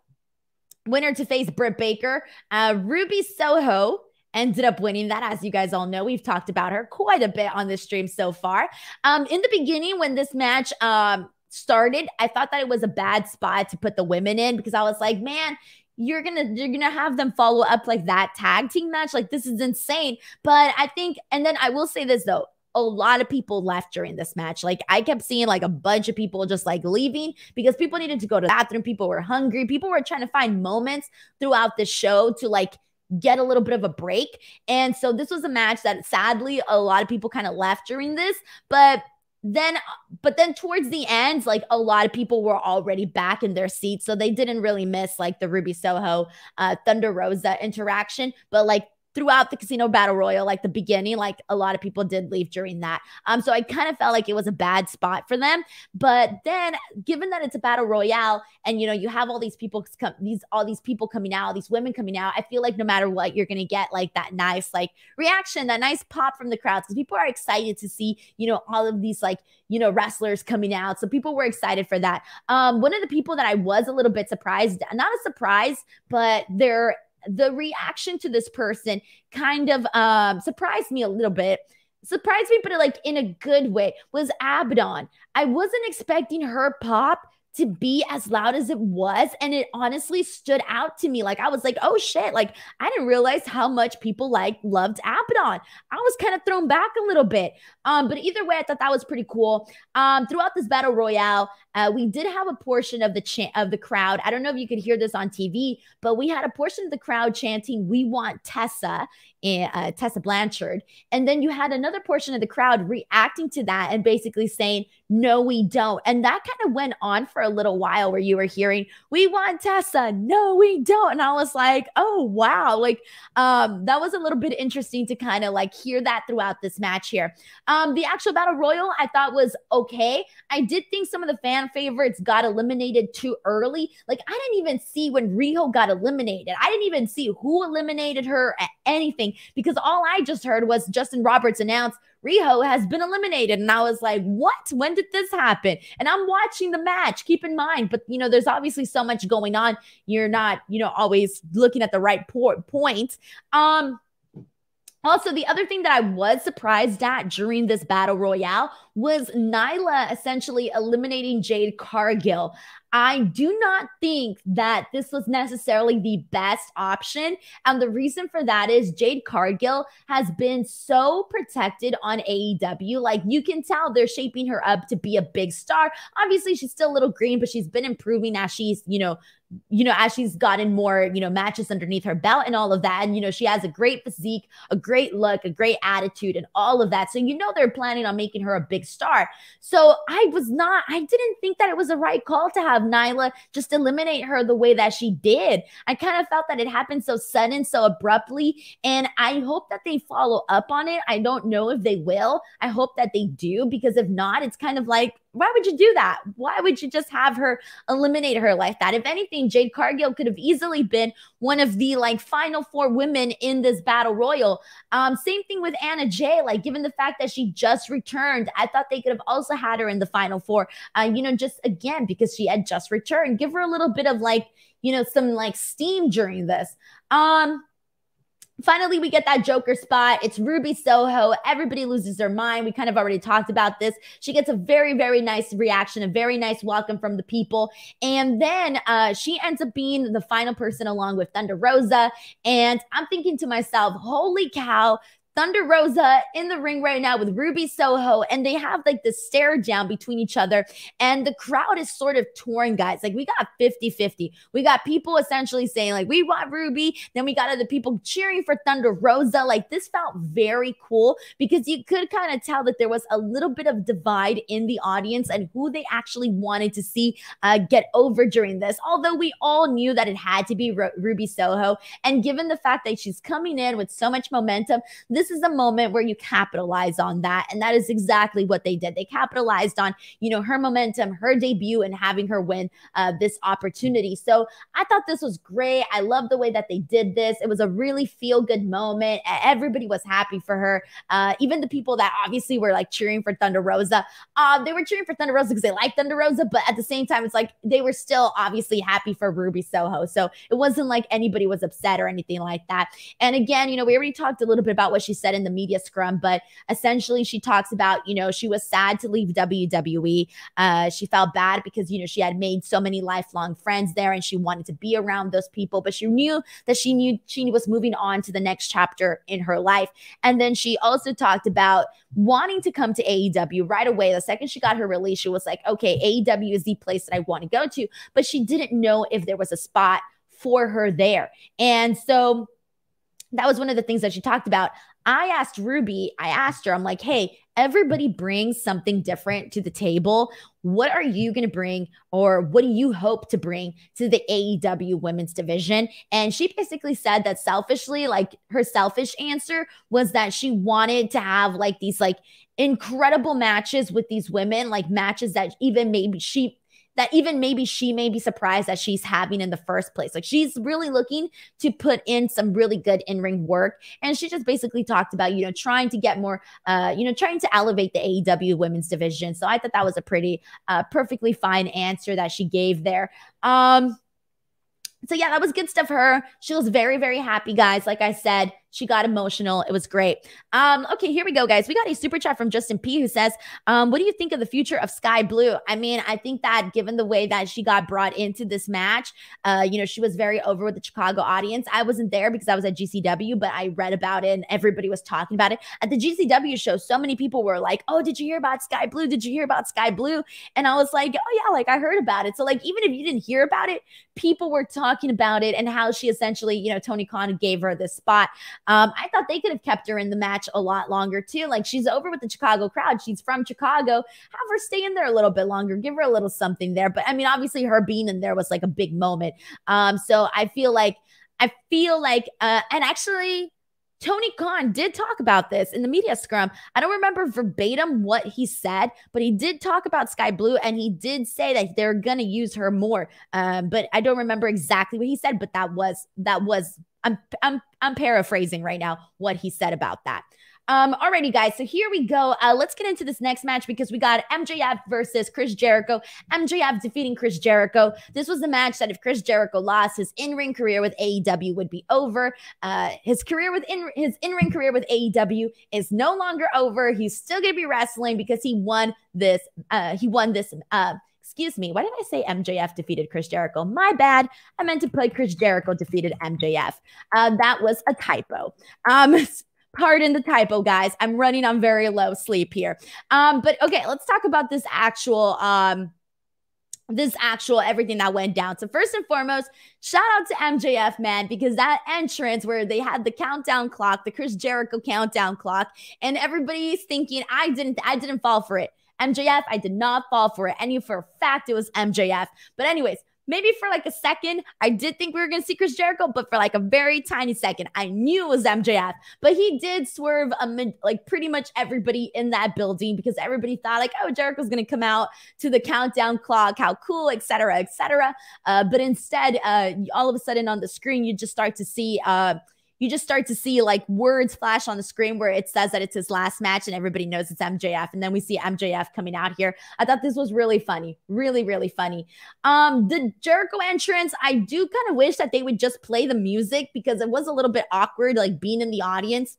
Winner to face Britt Baker, uh, Ruby Soho. Ended up winning that, as you guys all know. We've talked about her quite a bit on this stream so far. Um, in the beginning, when this match um, started, I thought that it was a bad spot to put the women in, because I was like, man, you're gonna you're gonna have them follow up like that tag team match. Like, this is insane. But I think, and then I will say this though, a lot of people left during this match. Like, I kept seeing like a bunch of people just like leaving because people needed to go to the bathroom. People were hungry. People were trying to find moments throughout the show to like get a little bit of a break. And so this was a match that sadly a lot of people kind of left during this, but Then, but then towards the end, like a lot of people were already back in their seats. So they didn't really miss like the Ruby Soho, uh, Thunder Rosa interaction. But like throughout the Casino Battle Royal, like the beginning, like a lot of people did leave during that. Um, so I kind of felt like it was a bad spot for them. But then, given that it's a battle royale, and you know you have all these people, come, these all these people coming out, all these women coming out, I feel like no matter what, you're gonna get like that nice like reaction, that nice pop from the crowds, because people are excited to see you know all of these like you know wrestlers coming out. So people were excited for that. Um, one of the people that I was a little bit surprised, not a surprise, but they're. The reaction to this person kind of um, surprised me a little bit. Surprised me, but like in a good way, was Abaddon. I wasn't expecting her pop to be as loud as it was, and it honestly stood out to me. Like, I was like, oh shit, like I didn't realize how much people like loved Abaddon. I was kind of thrown back a little bit. Um, but either way, I thought that was pretty cool. Um, throughout this battle royale, uh, we did have a portion of the chant of the crowd. I don't know if you could hear this on T V, but we had a portion of the crowd chanting, "We want Tessa," and uh, Tessa Blanchard. And then you had another portion of the crowd reacting to that and basically saying, "No, we don't." And that kind of went on for a little while, where you were hearing, "We want Tessa, no we don't," and I was like, oh wow, like um that was a little bit interesting to kind of like hear that throughout this match here. Um the actual battle royal I thought was okay. I did think some of the fan favorites got eliminated too early. Like, I didn't even see when Riho got eliminated. I didn't even see who eliminated her at anything, because all I just heard was Justin Roberts announce, "Riho has been eliminated." And I was like, what? When did this happen? And I'm watching the match, keep in mind. But, you know, there's obviously so much going on. You're not, you know, always looking at the right point. Um, also, the other thing that I was surprised at during this battle royale was Nyla essentially eliminating Jade Cargill. I do not think that this was necessarily the best option. And the reason for that is Jade Cargill has been so protected on A E W. Like, you can tell they're shaping her up to be a big star. Obviously, she's still a little green, but she's been improving as she's, you know, you know, as she's gotten more, you know, matches underneath her belt and all of that. And, you know, she has a great physique, a great look, a great attitude and all of that. So, you know, they're planning on making her a big star. So I was not, I didn't think that it was a right call to have Nyla just eliminate her the way that she did. I kind of felt that it happened so sudden, so abruptly, and I hope that they follow up on it. I don't know if they will. I hope that they do, because if not, it's kind of like, why would you do that? Why would you just have her eliminate her like that? If anything, Jade Cargill could have easily been one of the like final four women in this battle royal. Um, same thing with Anna Jay. Like, given the fact that she just returned, I thought they could have also had her in the final four. Uh, you know, just again, because she had just returned, give her a little bit of like, you know, some like steam during this. Um, Finally, we get that Joker spot. It's Ruby Soho. Everybody loses their mind. We kind of already talked about this. She gets a very, very nice reaction, a very nice welcome from the people. And then uh, she ends up being the final person along with Thunder Rosa. And I'm thinking to myself, holy cow, Thunder Rosa in the ring right now with Ruby Soho, and they have like the stare down between each other, and the crowd is sort of torn, guys. Like, we got fifty fifty. We got people essentially saying like, we want Ruby. Then we got other people cheering for Thunder Rosa. Like, this felt very cool, because you could kind of tell that there was a little bit of divide in the audience and who they actually wanted to see uh, get over during this. Although we all knew that it had to be Ru Ruby Soho. And given the fact that she's coming in with so much momentum, this This is a moment where you capitalize on that. And that is exactly what they did. They capitalized on, you know, her momentum, her debut, and having her win uh, this opportunity. So I thought this was great. I love the way that they did this. It was a really feel-good moment. Everybody was happy for her. Uh, even the people that obviously were like cheering for Thunder Rosa. Uh, they were cheering for Thunder Rosa because they liked Thunder Rosa. But at the same time, it's like they were still obviously happy for Ruby Soho. So it wasn't like anybody was upset or anything like that. And again, you know, we already talked a little bit about what she she said in the media scrum, but essentially she talks about, you know, she was sad to leave W W E. Uh, she felt bad because, you know, she had made so many lifelong friends there and she wanted to be around those people, but she knew that she knew she was moving on to the next chapter in her life. And then she also talked about wanting to come to A E W right away. The second she got her release, she was like, okay, A E W is the place that I want to go to, but she didn't know if there was a spot for her there. And so that was one of the things that she talked about. I asked Ruby, I asked her, I'm like, hey, everybody brings something different to the table. What are you going to bring, or what do you hope to bring to the A E W women's division? And she basically said that selfishly, like her selfish answer was that she wanted to have like these like incredible matches with these women, like matches that even maybe she that even maybe she may be surprised that she's having in the first place. Like she's really looking to put in some really good in-ring work. And she just basically talked about, you know, trying to get more, uh, you know, trying to elevate the A E W women's division. So I thought that was a pretty uh, perfectly fine answer that she gave there. Um, so yeah, that was good stuff for her. She was very, very happy, guys. Like I said, she got emotional. It was great. Um, okay, here we go, guys. We got a super chat from Justin P, who says, um, what do you think of the future of Sky Blue? I mean, I think that given the way that she got brought into this match, uh, you know, she was very over with the Chicago audience. I wasn't there because I was at G C W, but I read about it and everybody was talking about it. At the G C W show, so many people were like, oh, did you hear about Sky Blue? Did you hear about Sky Blue? And I was like, oh yeah, like I heard about it. So like, even if you didn't hear about it, people were talking about it and how she essentially, you know, Tony Khan gave her this spot. Um, I thought they could have kept her in the match a lot longer too. Like she's over with the Chicago crowd. She's from Chicago. Have her stay in there a little bit longer. Give her a little something there. But I mean, obviously her being in there was like a big moment. Um, so I feel like, I feel like, uh, and actually Tony Khan did talk about this in the media scrum. I don't remember verbatim what he said, but he did talk about Sky Blue and he did say that they're going to use her more. Um, but I don't remember exactly what he said, but that was, that was, I'm, I'm, I'm paraphrasing right now what he said about that. Um, alrighty, guys. So here we go. Uh, let's get into this next match because we got M J F versus Chris Jericho. M J F defeating Chris Jericho. This was the match that if Chris Jericho lost, his in-ring career with A E W would be over. Uh, his career with in his in-ring career with A E W is no longer over. He's still gonna be wrestling because he won this. Uh, he won this. Uh, Excuse me, why did I say M J F defeated Chris Jericho? My bad. I meant to put Chris Jericho defeated M J F. Uh, that was a typo. Um, pardon the typo, guys. I'm running on very low sleep here. Um, but okay, let's talk about this actual... Um, this actual everything that went down. So first and foremost, shout out to M J F, man, because that entrance where they had the countdown clock, the Chris Jericho countdown clock, and everybody's thinking, I didn't, I didn't fall for it. M J F, I did not fall for it. And you for a fact, it was M J F. But anyways, maybe for like a second, I did think we were going to see Chris Jericho, but for like a very tiny second, I knew it was M J F. But he did swerve amid, like pretty much everybody in that building because everybody thought like, oh, Jericho's going to come out to the countdown clock, how cool, et cetera, et cetera. Uh, but instead, uh, all of a sudden on the screen, you just start to see uh, – you just start to see like words flash on the screen where it says that it's his last match and everybody knows it's M J F. And then we see M J F coming out here. I thought this was really funny, really, really funny. Um, the Jericho entrance, I do kind of wish that they would just play the music because it was a little bit awkward, like being in the audience.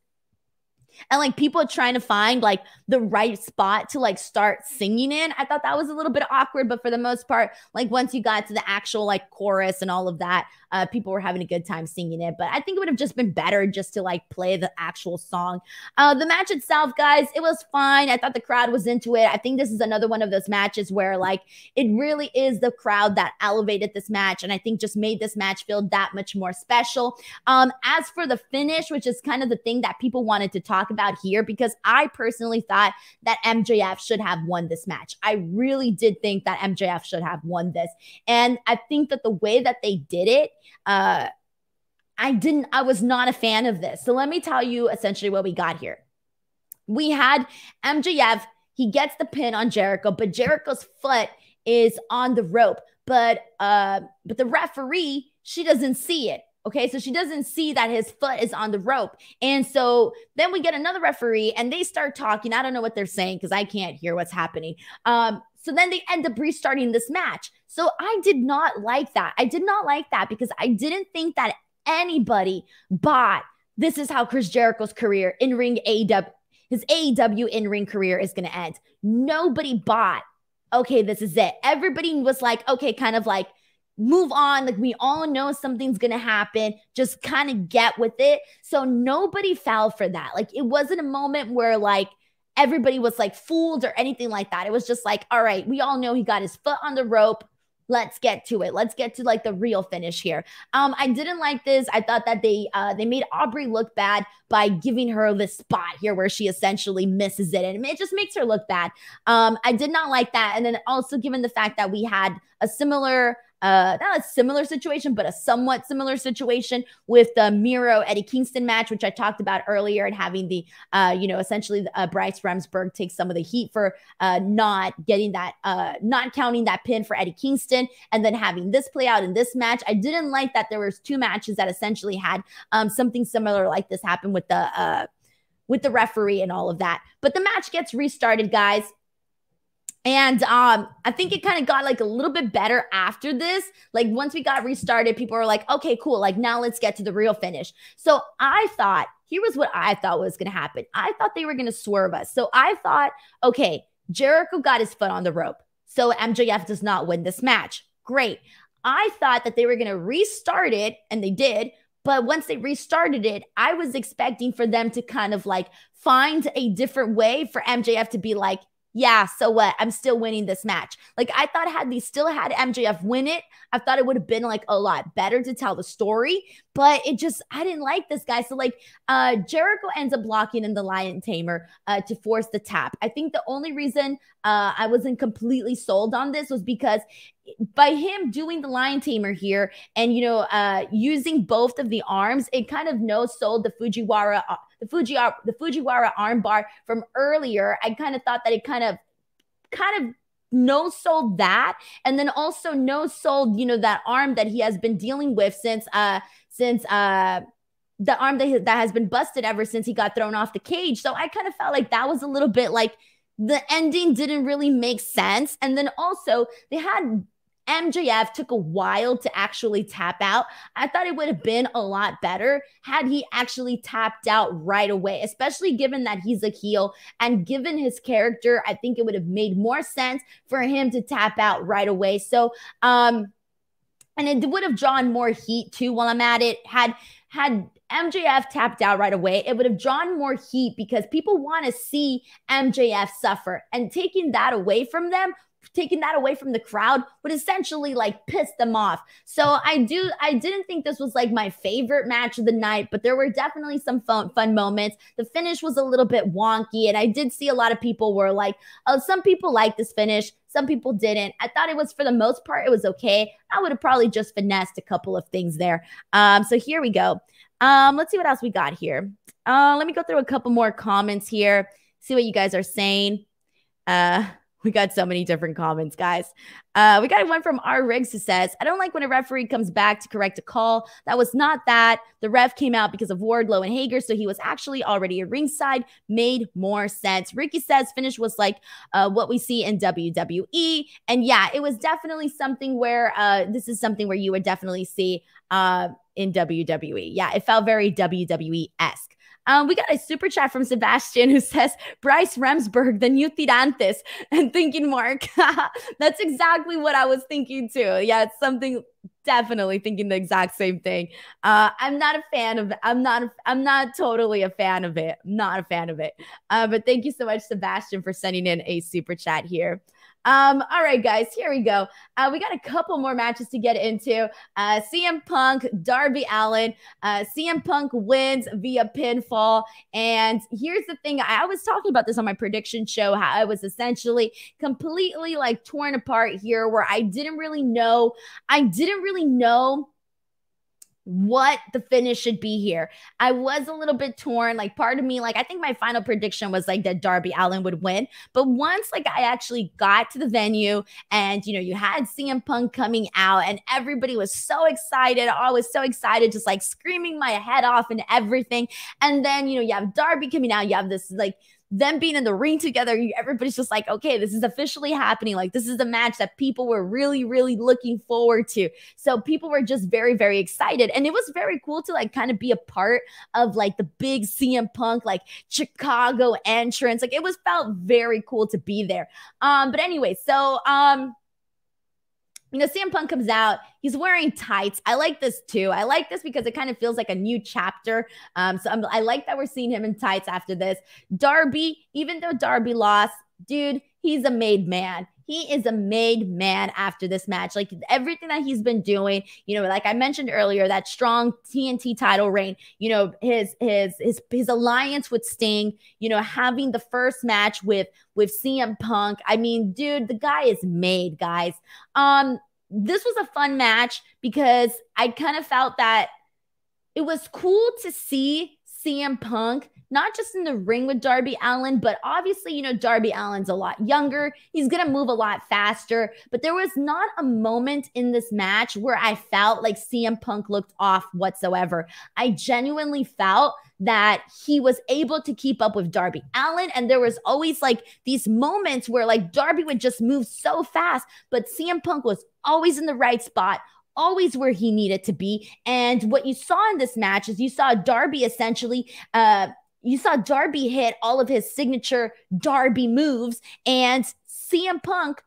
And like people trying to find like the right spot to like start singing in. I thought that was a little bit awkward, but for the most part, like once you got to the actual like chorus and all of that, uh, people were having a good time singing it. But I think it would have just been better just to like play the actual song. Uh, the match itself, guys, it was fine. I thought the crowd was into it. I think this is another one of those matches where like it really is the crowd that elevated this match. And I think just made this match feel that much more special. Um, as for the finish, which is kind of the thing that people wanted to talk about here, because I personally thought that M J F should have won this match. I really did think that M J F should have won this. And I think that the way that they did it, uh, I didn't, I was not a fan of this. So let me tell you essentially what we got here. We had M J F, he gets the pin on Jericho, but Jericho's foot is on the rope, but, uh, but the referee, she doesn't see it. Okay, so she doesn't see that his foot is on the rope. And so then we get another referee and they start talking. I don't know what they're saying because I can't hear what's happening. Um, so then they end up restarting this match. So I did not like that. I did not like that because I didn't think that anybody bought This is how Chris Jericho's career in ring A E W, his A E W in ring career is going to end. Nobody bought, okay, this is it. Everybody was like, okay, kind of like, move on. Like, we all know something's going to happen. Just kind of get with it. So nobody fell for that. Like, it wasn't a moment where like everybody was like fooled or anything like that. It was just like, all right, we all know he got his foot on the rope. Let's get to it. Let's get to like the real finish here. Um, I didn't like this. I thought that they uh, they made Aubrey look bad by giving her this spot here where she essentially misses it. And it just makes her look bad. Um, I did not like that. And then also given the fact that we had a similar, uh, not a similar situation, but a somewhat similar situation with the Miro Eddie Kingston match, which I talked about earlier, and having the, uh, you know, essentially uh, Bryce Remsburg takes some of the heat for uh, not getting that, uh, not counting that pin for Eddie Kingston, and then having this play out in this match. I didn't like that there was two matches that essentially had um, something similar like this happen with the uh, with the referee and all of that. But the match gets restarted, guys. And um, I think it kind of got like a little bit better after this. Like, once we got restarted, people were like, okay, cool. Like, now let's get to the real finish. So I thought, here was what I thought was going to happen. I thought they were going to swerve us. So I thought, okay, Jericho got his foot on the rope. So M J F does not win this match. Great. I thought that they were going to restart it, and they did. But once they restarted it, I was expecting for them to kind of like find a different way for M J F to be like, yeah, so what? I'm still winning this match. Like, I thought had they still had M J F win it, I thought it would have been like a lot better to tell the story, but it just, I didn't like this guy. So like uh, Jericho ends up blocking in the Lion Tamer uh, to force the tap. I think the only reason uh, I wasn't completely sold on this was because by him doing the Lion Tamer here and, you know, uh, using both of the arms, it kind of no sold the Fujiwara, the Fujiwara, the Fujiwara armbar from earlier. I kind of thought that it kind of, kind of no sold that. And then also no sold, you know, that arm that he has been dealing with since, uh, since, uh, the arm that, that has been busted ever since he got thrown off the cage. So I kind of felt like that was a little bit like the ending didn't really make sense. And then also they had, M J F took a while to actually tap out. I thought it would have been a lot better had he actually tapped out right away, especially given that he's a heel and given his character. I think it would have made more sense for him to tap out right away. So, um, and it would have drawn more heat too while I'm at it. Had, had, M J F tapped out right away, it would have drawn more heat because people want to see M J F suffer, and taking that away from them, taking that away from the crowd would essentially like piss them off. So I do, I didn't think this was like my favorite match of the night, but there were definitely some fun, fun moments. The finish was a little bit wonky, and I did see a lot of people were like, oh, some people like this finish, some people didn't. I thought it was, for the most part, it was okay. I would have probably just finessed a couple of things there. Um, so here we go. Um, let's see what else we got here. Uh, let me go through a couple more comments here. See what you guys are saying. Uh, We got so many different comments, guys. Uh, we got one from R. Riggs who says, I don't like when a referee comes back to correct a call. That was not that. The ref came out because of Wardlow and Hager, so he was actually already at ringside. Made more sense. Ricky says finish was like uh, what we see in W W E. And yeah, it was definitely something where uh, this is something where you would definitely see uh, in W W E. Yeah, it felt very W W E-esque. Um, we got a super chat from Sebastian who says, Bryce Remsburg, the new Tirantes. And thinking, Mark, that's exactly what I was thinking too. Yeah, it's something, definitely thinking the exact same thing. Uh, I'm not a fan of, I'm not, I'm not totally a fan of it. I'm not a fan of it. Uh, but thank you so much, Sebastian, for sending in a super chat here. Um, all right, guys, here we go. Uh, we got a couple more matches to get into. Uh, C M Punk, Darby Allin. Uh, C M Punk wins via pinfall. And here's the thing. I was talking about this on my prediction show, how I was essentially completely like torn apart here, where I didn't really know. I didn't really know what the finish should be here. I was a little bit torn. Like, part of me, like, I think my final prediction was like that Darby Allin would win. But once like I actually got to the venue and, you know, you had C M Punk coming out and everybody was so excited. I was so excited, just like screaming my head off and everything. And then, you know, you have Darby coming out, you have this like them being in the ring together, everybody's just like, okay, this is officially happening. Like, this is the match that people were really, really looking forward to. So people were just very, very excited. And it was very cool to like kind of be a part of like the big C M Punk, like Chicago entrance. Like it was felt very cool to be there. Um, but anyway, so, um, you know, C M Punk comes out. He's wearing tights. I like this too. I like this because it kind of feels like a new chapter. Um, so I'm, I like that we're seeing him in tights after this. Darby, even though Darby lost, dude, he's a made man. He is a made man after this match. Like everything that he's been doing, you know, like I mentioned earlier, that strong T N T title reign, you know, his his his his alliance with Sting, you know, having the first match with with C M Punk. I mean, dude, the guy is made, guys. Um, this was a fun match because I kind of felt that it was cool to see C M Punk, not just in the ring with Darby Allin, but obviously, you know, Darby Allin's a lot younger. He's going to move a lot faster. But there was not a moment in this match where I felt like C M Punk looked off whatsoever. I genuinely felt that he was able to keep up with Darby Allin. And there was always like these moments where like Darby would just move so fast, but C M Punk was always in the right spot, always where he needed to be. And what you saw in this match is you saw Darby essentially, uh, you saw Darby hit all of his signature Darby moves, and C M Punk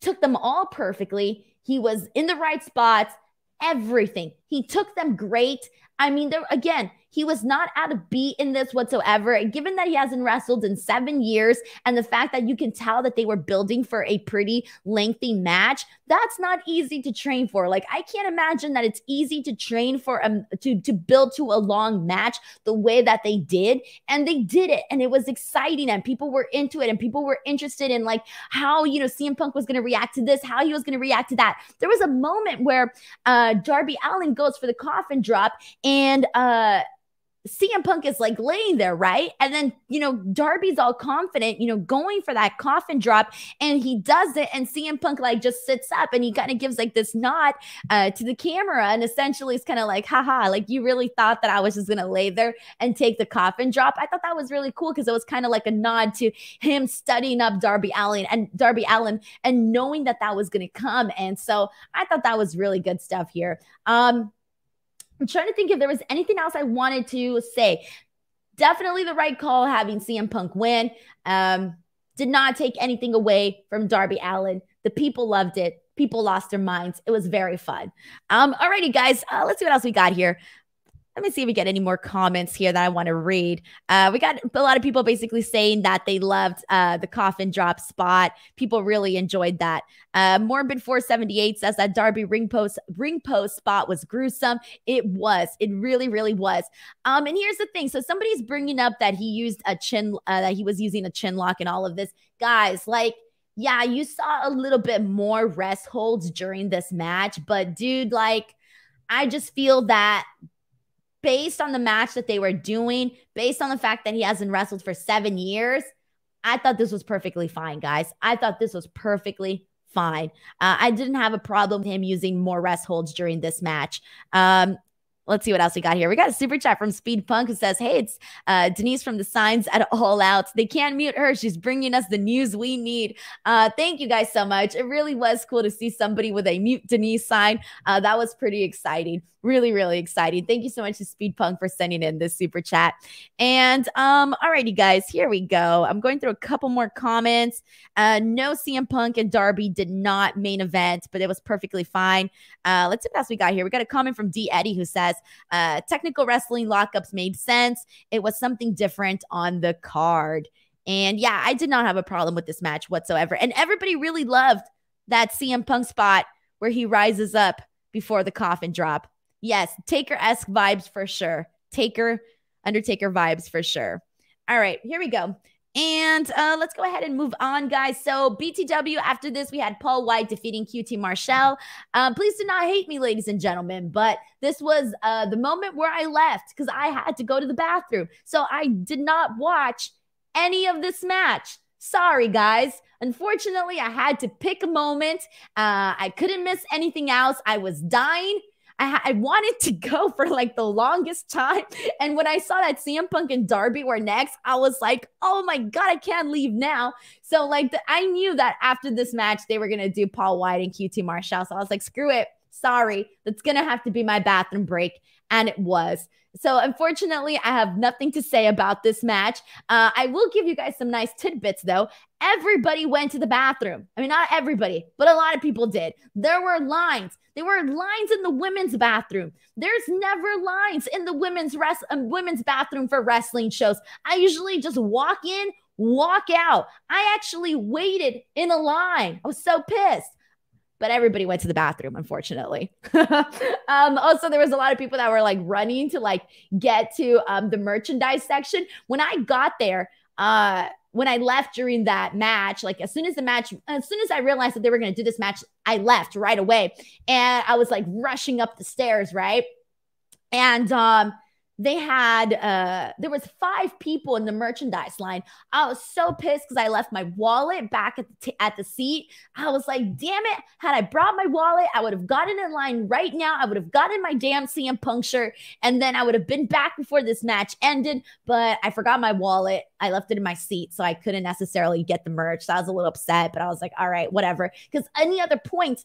took them all perfectly. He was in the right spots, everything. He took them great. I mean, there, again, he was not out of beat in this whatsoever. And given that he hasn't wrestled in seven years and the fact that you can tell that they were building for a pretty lengthy match, that's not easy to train for. Like, I can't imagine that it's easy to train for, um, to, to build to a long match the way that they did. And they did it. And it was exciting. And people were into it. And people were interested in like how, you know, C M Punk was going to react to this, how he was going to react to that. There was a moment where uh, Darby Allin goes for the coffin drop and, uh, C M Punk is like laying there, right? And then, you know, Darby's all confident, you know, going for that coffin drop, and he does it, and C M Punk like just sits up and he kind of gives like this nod uh, to the camera, and essentially it's kind of like, haha, like you really thought that I was just going to lay there and take the coffin drop. I thought that was really cool because it was kind of like a nod to him studying up Darby Allin and Darby Allin and knowing that that was going to come. And so I thought that was really good stuff here. Um, I'm trying to think if there was anything else I wanted to say. Definitely the right call having C M Punk win. Um, did not take anything away from Darby Allin. The people loved it. People lost their minds. It was very fun. Um, alrighty, guys. Uh, let's see what else we got here. Let me see if we get any more comments here that I want to read. Uh, we got a lot of people basically saying that they loved uh, the coffin drop spot. People really enjoyed that. Uh, Morbid four seventy-eight says that Darby ring post ring post spot was gruesome. It was. It really, really was. Um, and here's the thing. So somebody's bringing up that he used a chin, uh, that he was using a chin lock and all of this. Guys, like, yeah, you saw a little bit more rest holds during this match. But dude, like, I just feel that based on the match that they were doing, based on the fact that he hasn't wrestled for seven years, I thought this was perfectly fine, guys. I thought this was perfectly fine. Uh, I didn't have a problem with him using more rest holds during this match. Um, let's see what else we got here. We got a super chat from Speed Punk who says, hey, it's uh, Denise from the signs at All Out. They can't mute her. She's bringing us the news we need. Uh, thank you guys so much. It really was cool to see somebody with a mute Denise sign. Uh, that was pretty exciting. Really, really exciting. Thank you so much to Speed Punk for sending in this super chat. And um, alrighty, guys, here we go. I'm going through a couple more comments. Uh, no, C M Punk and Darby did not main event, but it was perfectly fine. Uh, let's see what else we got here. We got a comment from D. Eddie who says, uh, technical wrestling lockups made sense. It was something different on the card. And yeah, I did not have a problem with this match whatsoever. And everybody really loved that C M Punk spot where he rises up before the coffin drop. Yes, Taker-esque vibes for sure. Taker, Undertaker vibes for sure. All right, here we go. And uh, let's go ahead and move on, guys. So B T W, after this, we had Paul White defeating Q T Marshall. Um, please do not hate me, ladies and gentlemen, but this was uh, the moment where I left because I had to go to the bathroom. So I did not watch any of this match. Sorry, guys. Unfortunately, I had to pick a moment. Uh, I couldn't miss anything else. I was dying. I, I wanted to go for like the longest time. And when I saw that C M Punk and Darby were next, I was like, oh my God, I can't leave now. So like the, I knew that after this match, they were going to do Paul White and Q T Marshall. So I was like, screw it. Sorry, that's going to have to be my bathroom break. And it was. So unfortunately, I have nothing to say about this match. Uh, I will give you guys some nice tidbits, though. Everybody went to the bathroom. I mean, not everybody, but a lot of people did. There were lines. There were lines in the women's bathroom. There's never lines in the women's rest, um, women's bathroom for wrestling shows. I usually just walk in, walk out. I actually waited in a line. I was so pissed. But everybody went to the bathroom, unfortunately. um, also, there was a lot of people that were like running to like get to um, the merchandise section. When I got there, uh, when I left during that match, like as soon as the match, as soon as I realized that they were going to do this match, I left right away. And I was like rushing up the stairs, right? And um, they had, uh, there was five people in the merchandise line. I was so pissed because I left my wallet back at the, t at the seat. I was like, damn it. Had I brought my wallet, I would have gotten in line right now. I would have gotten my damn C M Punk shirt. And then I would have been back before this match ended. But I forgot my wallet. I left it in my seat. So I couldn't necessarily get the merch. So I was a little upset, but I was like, all right, whatever. Because any other point,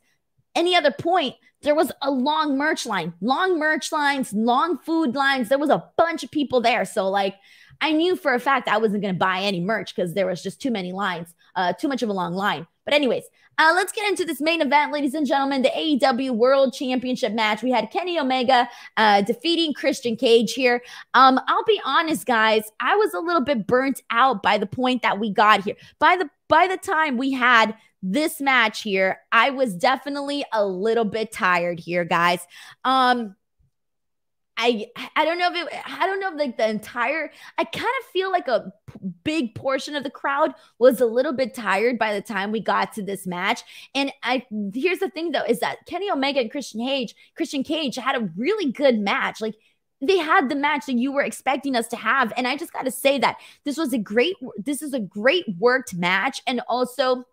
any other point, there was a long merch line, long merch lines, long food lines. There was a bunch of people there. So like I knew for a fact I wasn't going to buy any merch because there was just too many lines, uh, too much of a long line. But anyways, uh, let's get into this main event, ladies and gentlemen, the A E W World Championship match. We had Kenny Omega uh, defeating Christian Cage here. Um, I'll be honest, guys, I was a little bit burnt out by the point that we got here. By the by the time we had this match here, I was definitely a little bit tired here, guys. Um, I I don't know if it, I don't know if like the entire, I kind of feel like a big portion of the crowd was a little bit tired by the time we got to this match. And I here's the thing, though, is that Kenny Omega and Christian Cage, Christian Cage had a really good match. Like, they had the match that you were expecting us to have. And I just got to say that this was a great, this is a great worked match. And also,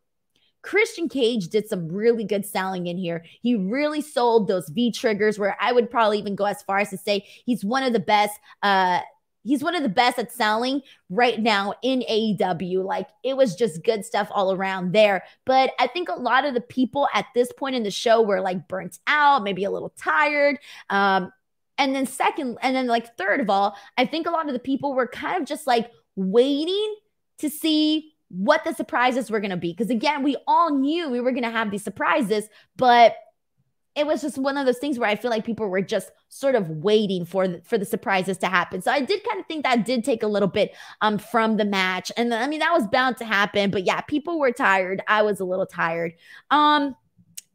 Christian Cage did some really good selling in here. He really sold those V triggers, where I would probably even go as far as to say he's one of the best. Uh, he's one of the best at selling right now in A E W. Like, it was just good stuff all around there. But I think a lot of the people at this point in the show were like burnt out, maybe a little tired. Um, and then second, and then like third of all, I think a lot of the people were kind of just like waiting to see what the surprises were going to be. Because again, we all knew we were going to have these surprises, but it was just one of those things where I feel like people were just sort of waiting for the, for the surprises to happen. So I did kind of think that did take a little bit um, from the match. And I mean, that was bound to happen, but yeah, people were tired. I was a little tired. Um,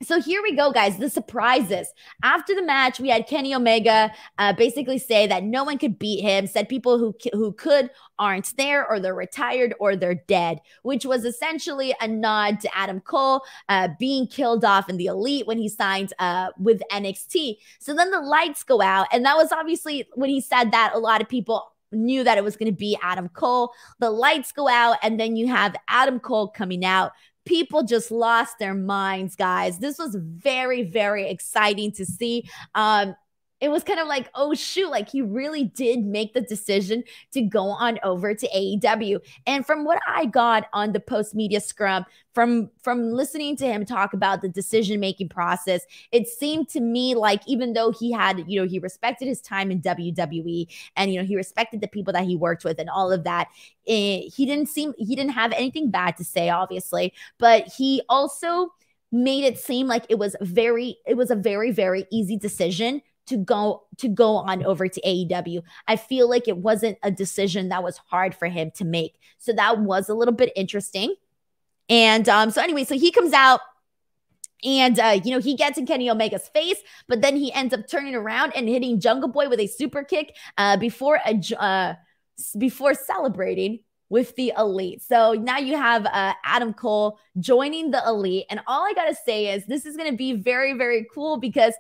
So here we go, guys, the surprises. After the match, we had Kenny Omega uh, basically say that no one could beat him, said people who, who could aren't there, or they're retired, or they're dead, which was essentially a nod to Adam Cole uh, being killed off in the Elite when he signed uh, with N X T. So then the lights go out, and that was obviously when he said that a lot of people knew that it was going to be Adam Cole. The lights go out, and then you have Adam Cole coming out. People just lost their minds, guys. This was very, very exciting to see. Um, it was kind of like, oh, shoot, like he really did make the decision to go on over to A E W. And from what I got on the post-media scrum, from, from listening to him talk about the decision-making process, it seemed to me like even though he had, you know, he respected his time in W W E and, you know, he respected the people that he worked with and all of that, it, he didn't seem, he didn't have anything bad to say, obviously, but he also made it seem like it was very, it was a very, very easy decision to go to go on over to A E W. I feel like it wasn't a decision that was hard for him to make. So that was a little bit interesting. And um, so anyway, so he comes out and, uh, you know, he gets in Kenny Omega's face, but then he ends up turning around and hitting Jungle Boy with a super kick uh, before, a, uh, before celebrating with the Elite. So now you have uh, Adam Cole joining the Elite. And all I got to say is this is going to be very, very cool because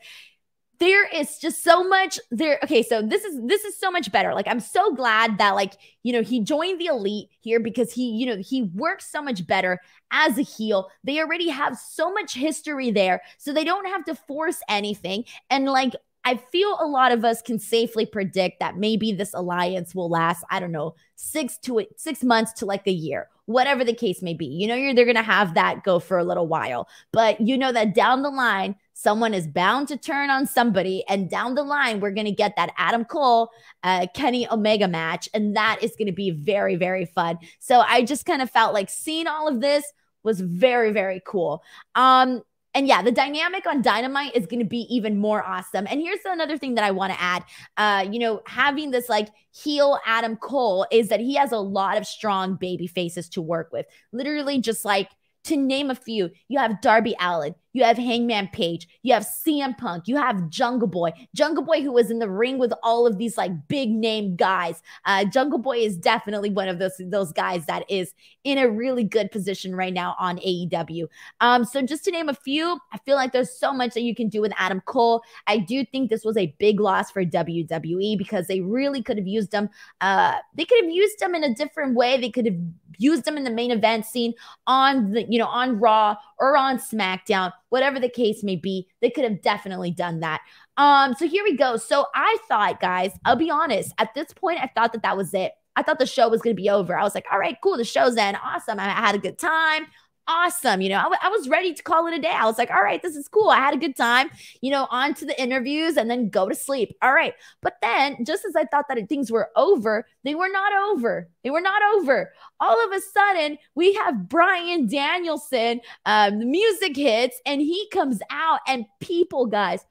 there is just so much there. Okay, so this is this is so much better. Like, I'm so glad that, like, you know, he joined the Elite here because he, you know, he works so much better as a heel. They already have so much history there, so they don't have to force anything. And like, I feel a lot of us can safely predict that maybe this alliance will last, I don't know, six to eight, six months to like a year, whatever the case may be. You know, you're, they're going to have that go for a little while, but you know that down the line, someone is bound to turn on somebody, and down the line, we're going to get that Adam Cole, uh, Kenny Omega match, and that is going to be very, very fun. So I just kind of felt like seeing all of this was very, very cool. Um, And yeah, the dynamic on Dynamite is going to be even more awesome. And here's another thing that I want to add. Uh, you know, having this like heel Adam Cole is that he has a lot of strong baby faces to work with. Literally just like, to name a few, you have Darby Allin, you have Hangman Page, you have C M Punk, you have Jungle Boy. Jungle Boy who was in the ring with all of these like big name guys. Uh, Jungle Boy is definitely one of those, those guys that is in a really good position right now on A E W. Um, so just to name a few, I feel like there's so much that you can do with Adam Cole. I do think this was a big loss for W W E because they really could have used them. Uh, they could have used them in a different way. They could have used them in the main event scene on the, you know, on Raw or on SmackDown, whatever the case may be. They could have definitely done that. Um, so here we go. So I thought, guys, I'll be honest, at this point, I thought that that was it. I thought the show was going to be over. I was like, all right, cool. The show's end. Awesome. I had a good time. Awesome. You know, I, I was ready to call it a day. I was like, all right, this is cool. I had a good time, you know, on to the interviews and then go to sleep. All right. But then just as I thought that things were over, they were not over. They were not over. All of a sudden we have Bryan Danielson, um, the music hits and he comes out, and people, guys,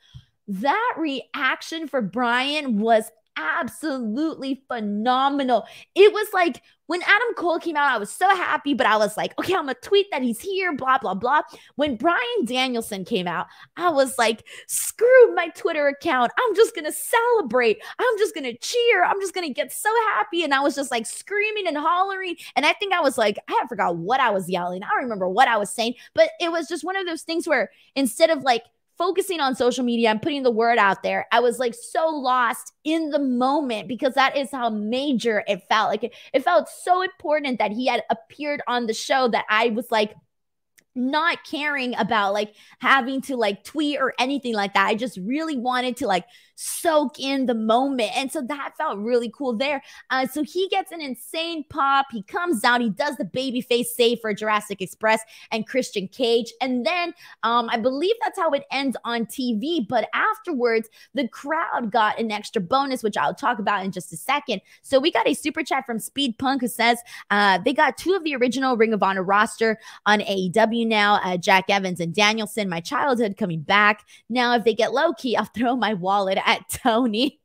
that reaction for Bryan was absolutely phenomenal. It was like when Adam Cole came out, I was so happy, but I was like, okay, I'm gonna tweet that he's here, blah, blah, blah. When Bryan Danielson came out, I was like, screw my Twitter account. I'm just gonna celebrate. I'm just gonna cheer. I'm just gonna get so happy. And I was just like screaming and hollering. And I think I was like, I forgot what I was yelling. I don't remember what I was saying, but it was just one of those things where instead of like focusing on social media and putting the word out there, I was like so lost in the moment because that is how major it felt. Like it, it felt so important that he had appeared on the show that I was like not caring about like having to like tweet or anything like that. I just really wanted to like soak in the moment. And so that felt really cool there. Uh, so he gets an insane pop. He comes out, he does the babyface save for Jurassic Express and Christian Cage. And then um, I believe that's how it ends on T V. But afterwards, the crowd got an extra bonus, which I'll talk about in just a second. So we got a super chat from Speed Punk who says uh, they got two of the original Ring of Honor roster on A E W now, uh, Jack Evans and Danielson, my childhood coming back. Now, if they get low key, I'll throw my wallet at Tony.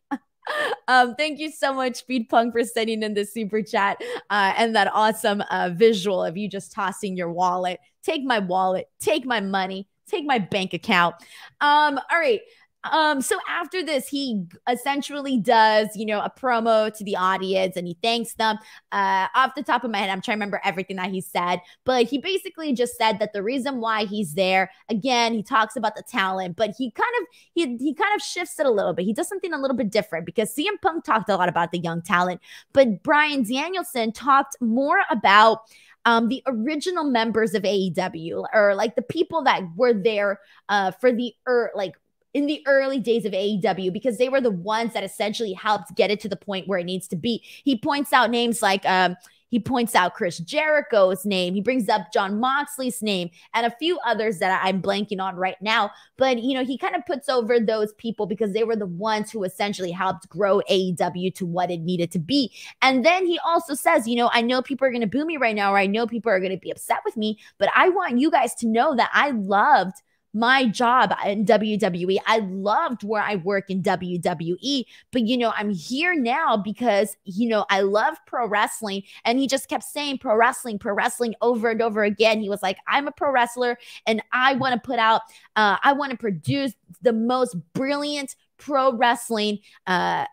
um, thank you so much, Speed Punk, for sending in the super chat uh, and that awesome uh, visual of you just tossing your wallet. Take my wallet, take my money, take my bank account. Um, all right. Um, so after this, he essentially does, you know, a promo to the audience and he thanks them. Uh, off the top of my head, I'm trying to remember everything that he said, but he basically just said that the reason why he's there, again, he talks about the talent, but he kind of, he, he kind of shifts it a little bit. He does something a little bit different because C M Punk talked a lot about the young talent, but Bryan Danielson talked more about Um, the original members of A E W, or like the people that were there uh, for the, er, like, in the early days of A E W, because they were the ones that essentially helped get it to the point where it needs to be. He points out names like, um, he points out Chris Jericho's name. He brings up Jon Moxley's name and a few others that I'm blanking on right now. But, you know, he kind of puts over those people because they were the ones who essentially helped grow A E W to what it needed to be. And then he also says, you know, I know people are going to boo me right now, or I know people are going to be upset with me, but I want you guys to know that I loved my job in W W E. I loved where I work in W W E, but you know, I'm here now because, you know, I love pro wrestling. And he just kept saying pro wrestling, pro wrestling over and over again. He was like, I'm a pro wrestler and I want to put out, uh, I want to produce the most brilliant pro wrestling, uh,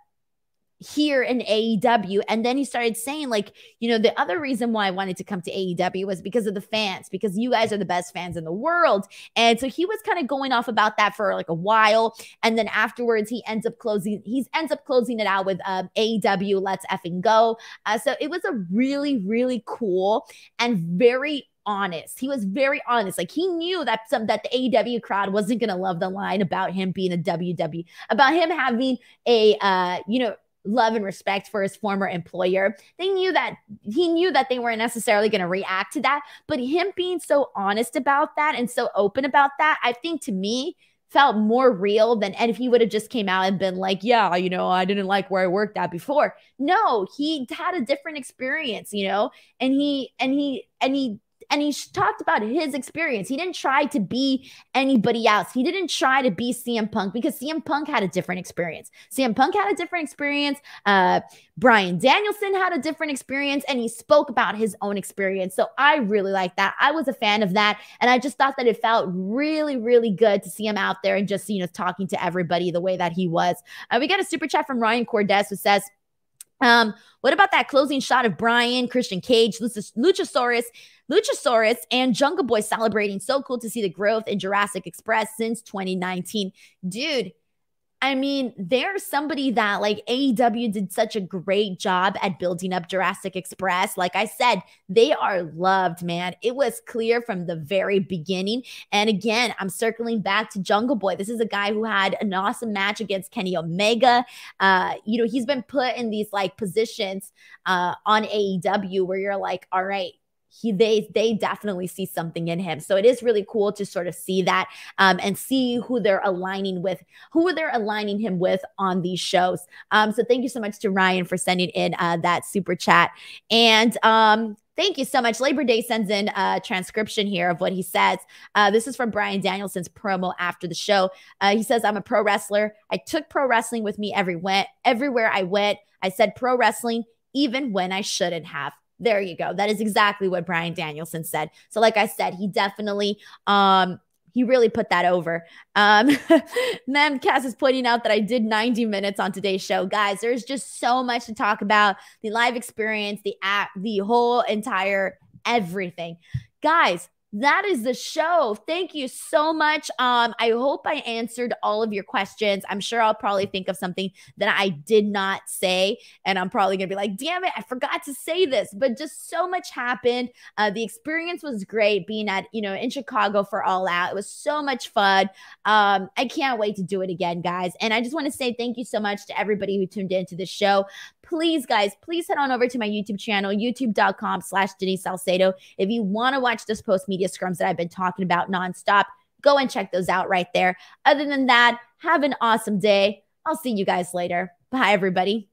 here in A E W. And then he started saying like, you know, the other reason why I wanted to come to A E W was because of the fans, because you guys are the best fans in the world. And so he was kind of going off about that for like a while. And then afterwards he ends up closing, he ends up closing it out with um, A E W, let's effing go. Uh, so it was a really, really cool and very honest. He was very honest. Like, he knew that some that the A E W crowd wasn't going to love the line about him being a W W E, about him having a, uh, you know, love and respect for his former employer. They knew that he knew that they weren't necessarily going to react to that, but him being so honest about that and so open about that, I think to me felt more real than and if he would have just came out and been like, yeah, you know, I didn't like where I worked at before. No, he had a different experience, you know, and he and he and he And he talked about his experience. He didn't try to be anybody else. He didn't try to be C M Punk because C M Punk had a different experience. C M Punk had a different experience. Uh, Bryan Danielson had a different experience, and he spoke about his own experience. So I really like that. I was a fan of that, and I just thought that it felt really, really good to see him out there and just, you know, talking to everybody the way that he was. Uh, we got a super chat from Ryan Cordes who says, Um, what about that closing shot of Brian, Christian Cage, Luchasaurus, Luchasaurus, and Jungle Boy celebrating? So cool to see the growth in Jurassic Express since twenty nineteen. Dude, I mean, there's somebody that, like, A E W did such a great job at building up Jurassic Express. Like I said, they are loved, man. It was clear from the very beginning. And again, I'm circling back to Jungle Boy. This is a guy who had an awesome match against Kenny Omega. Uh, you know, he's been put in these, like, positions uh, on A E W where you're like, all right, He, they, they definitely see something in him. So it is really cool to sort of see that um, and see who they're aligning with, who they're aligning him with on these shows. Um, so thank you so much to Ryan for sending in uh, that super chat. And um, thank you so much. Labor Day sends in a transcription here of what he says. Uh, this is from Bryan Danielson's promo after the show. Uh, he says, I'm a pro wrestler. I took pro wrestling with me every went, everywhere I went. I said pro wrestling even when I shouldn't have. There you go. That is exactly what Bryan Danielson said. So like I said, he definitely, um, he really put that over. Um, Memcast is pointing out that I did ninety minutes on today's show. Guys, there's just so much to talk about. The live experience, the app, the whole entire everything. Guys, that is the show. Thank you so much. Um, I hope I answered all of your questions. I'm sure I'll probably think of something that I did not say, and I'm probably going to be like, damn it, I forgot to say this, but just so much happened. Uh, the experience was great being at, you know, in Chicago for All Out. It was so much fun. Um, I can't wait to do it again, guys. And I just want to say thank you so much to everybody who tuned into the show. Please, guys, please head on over to my YouTube channel, youtube.com slash Denise Salcedo. If you want to watch this post media scrums that I've been talking about nonstop, go and check those out right there. Other than that, have an awesome day. I'll see you guys later. Bye, everybody.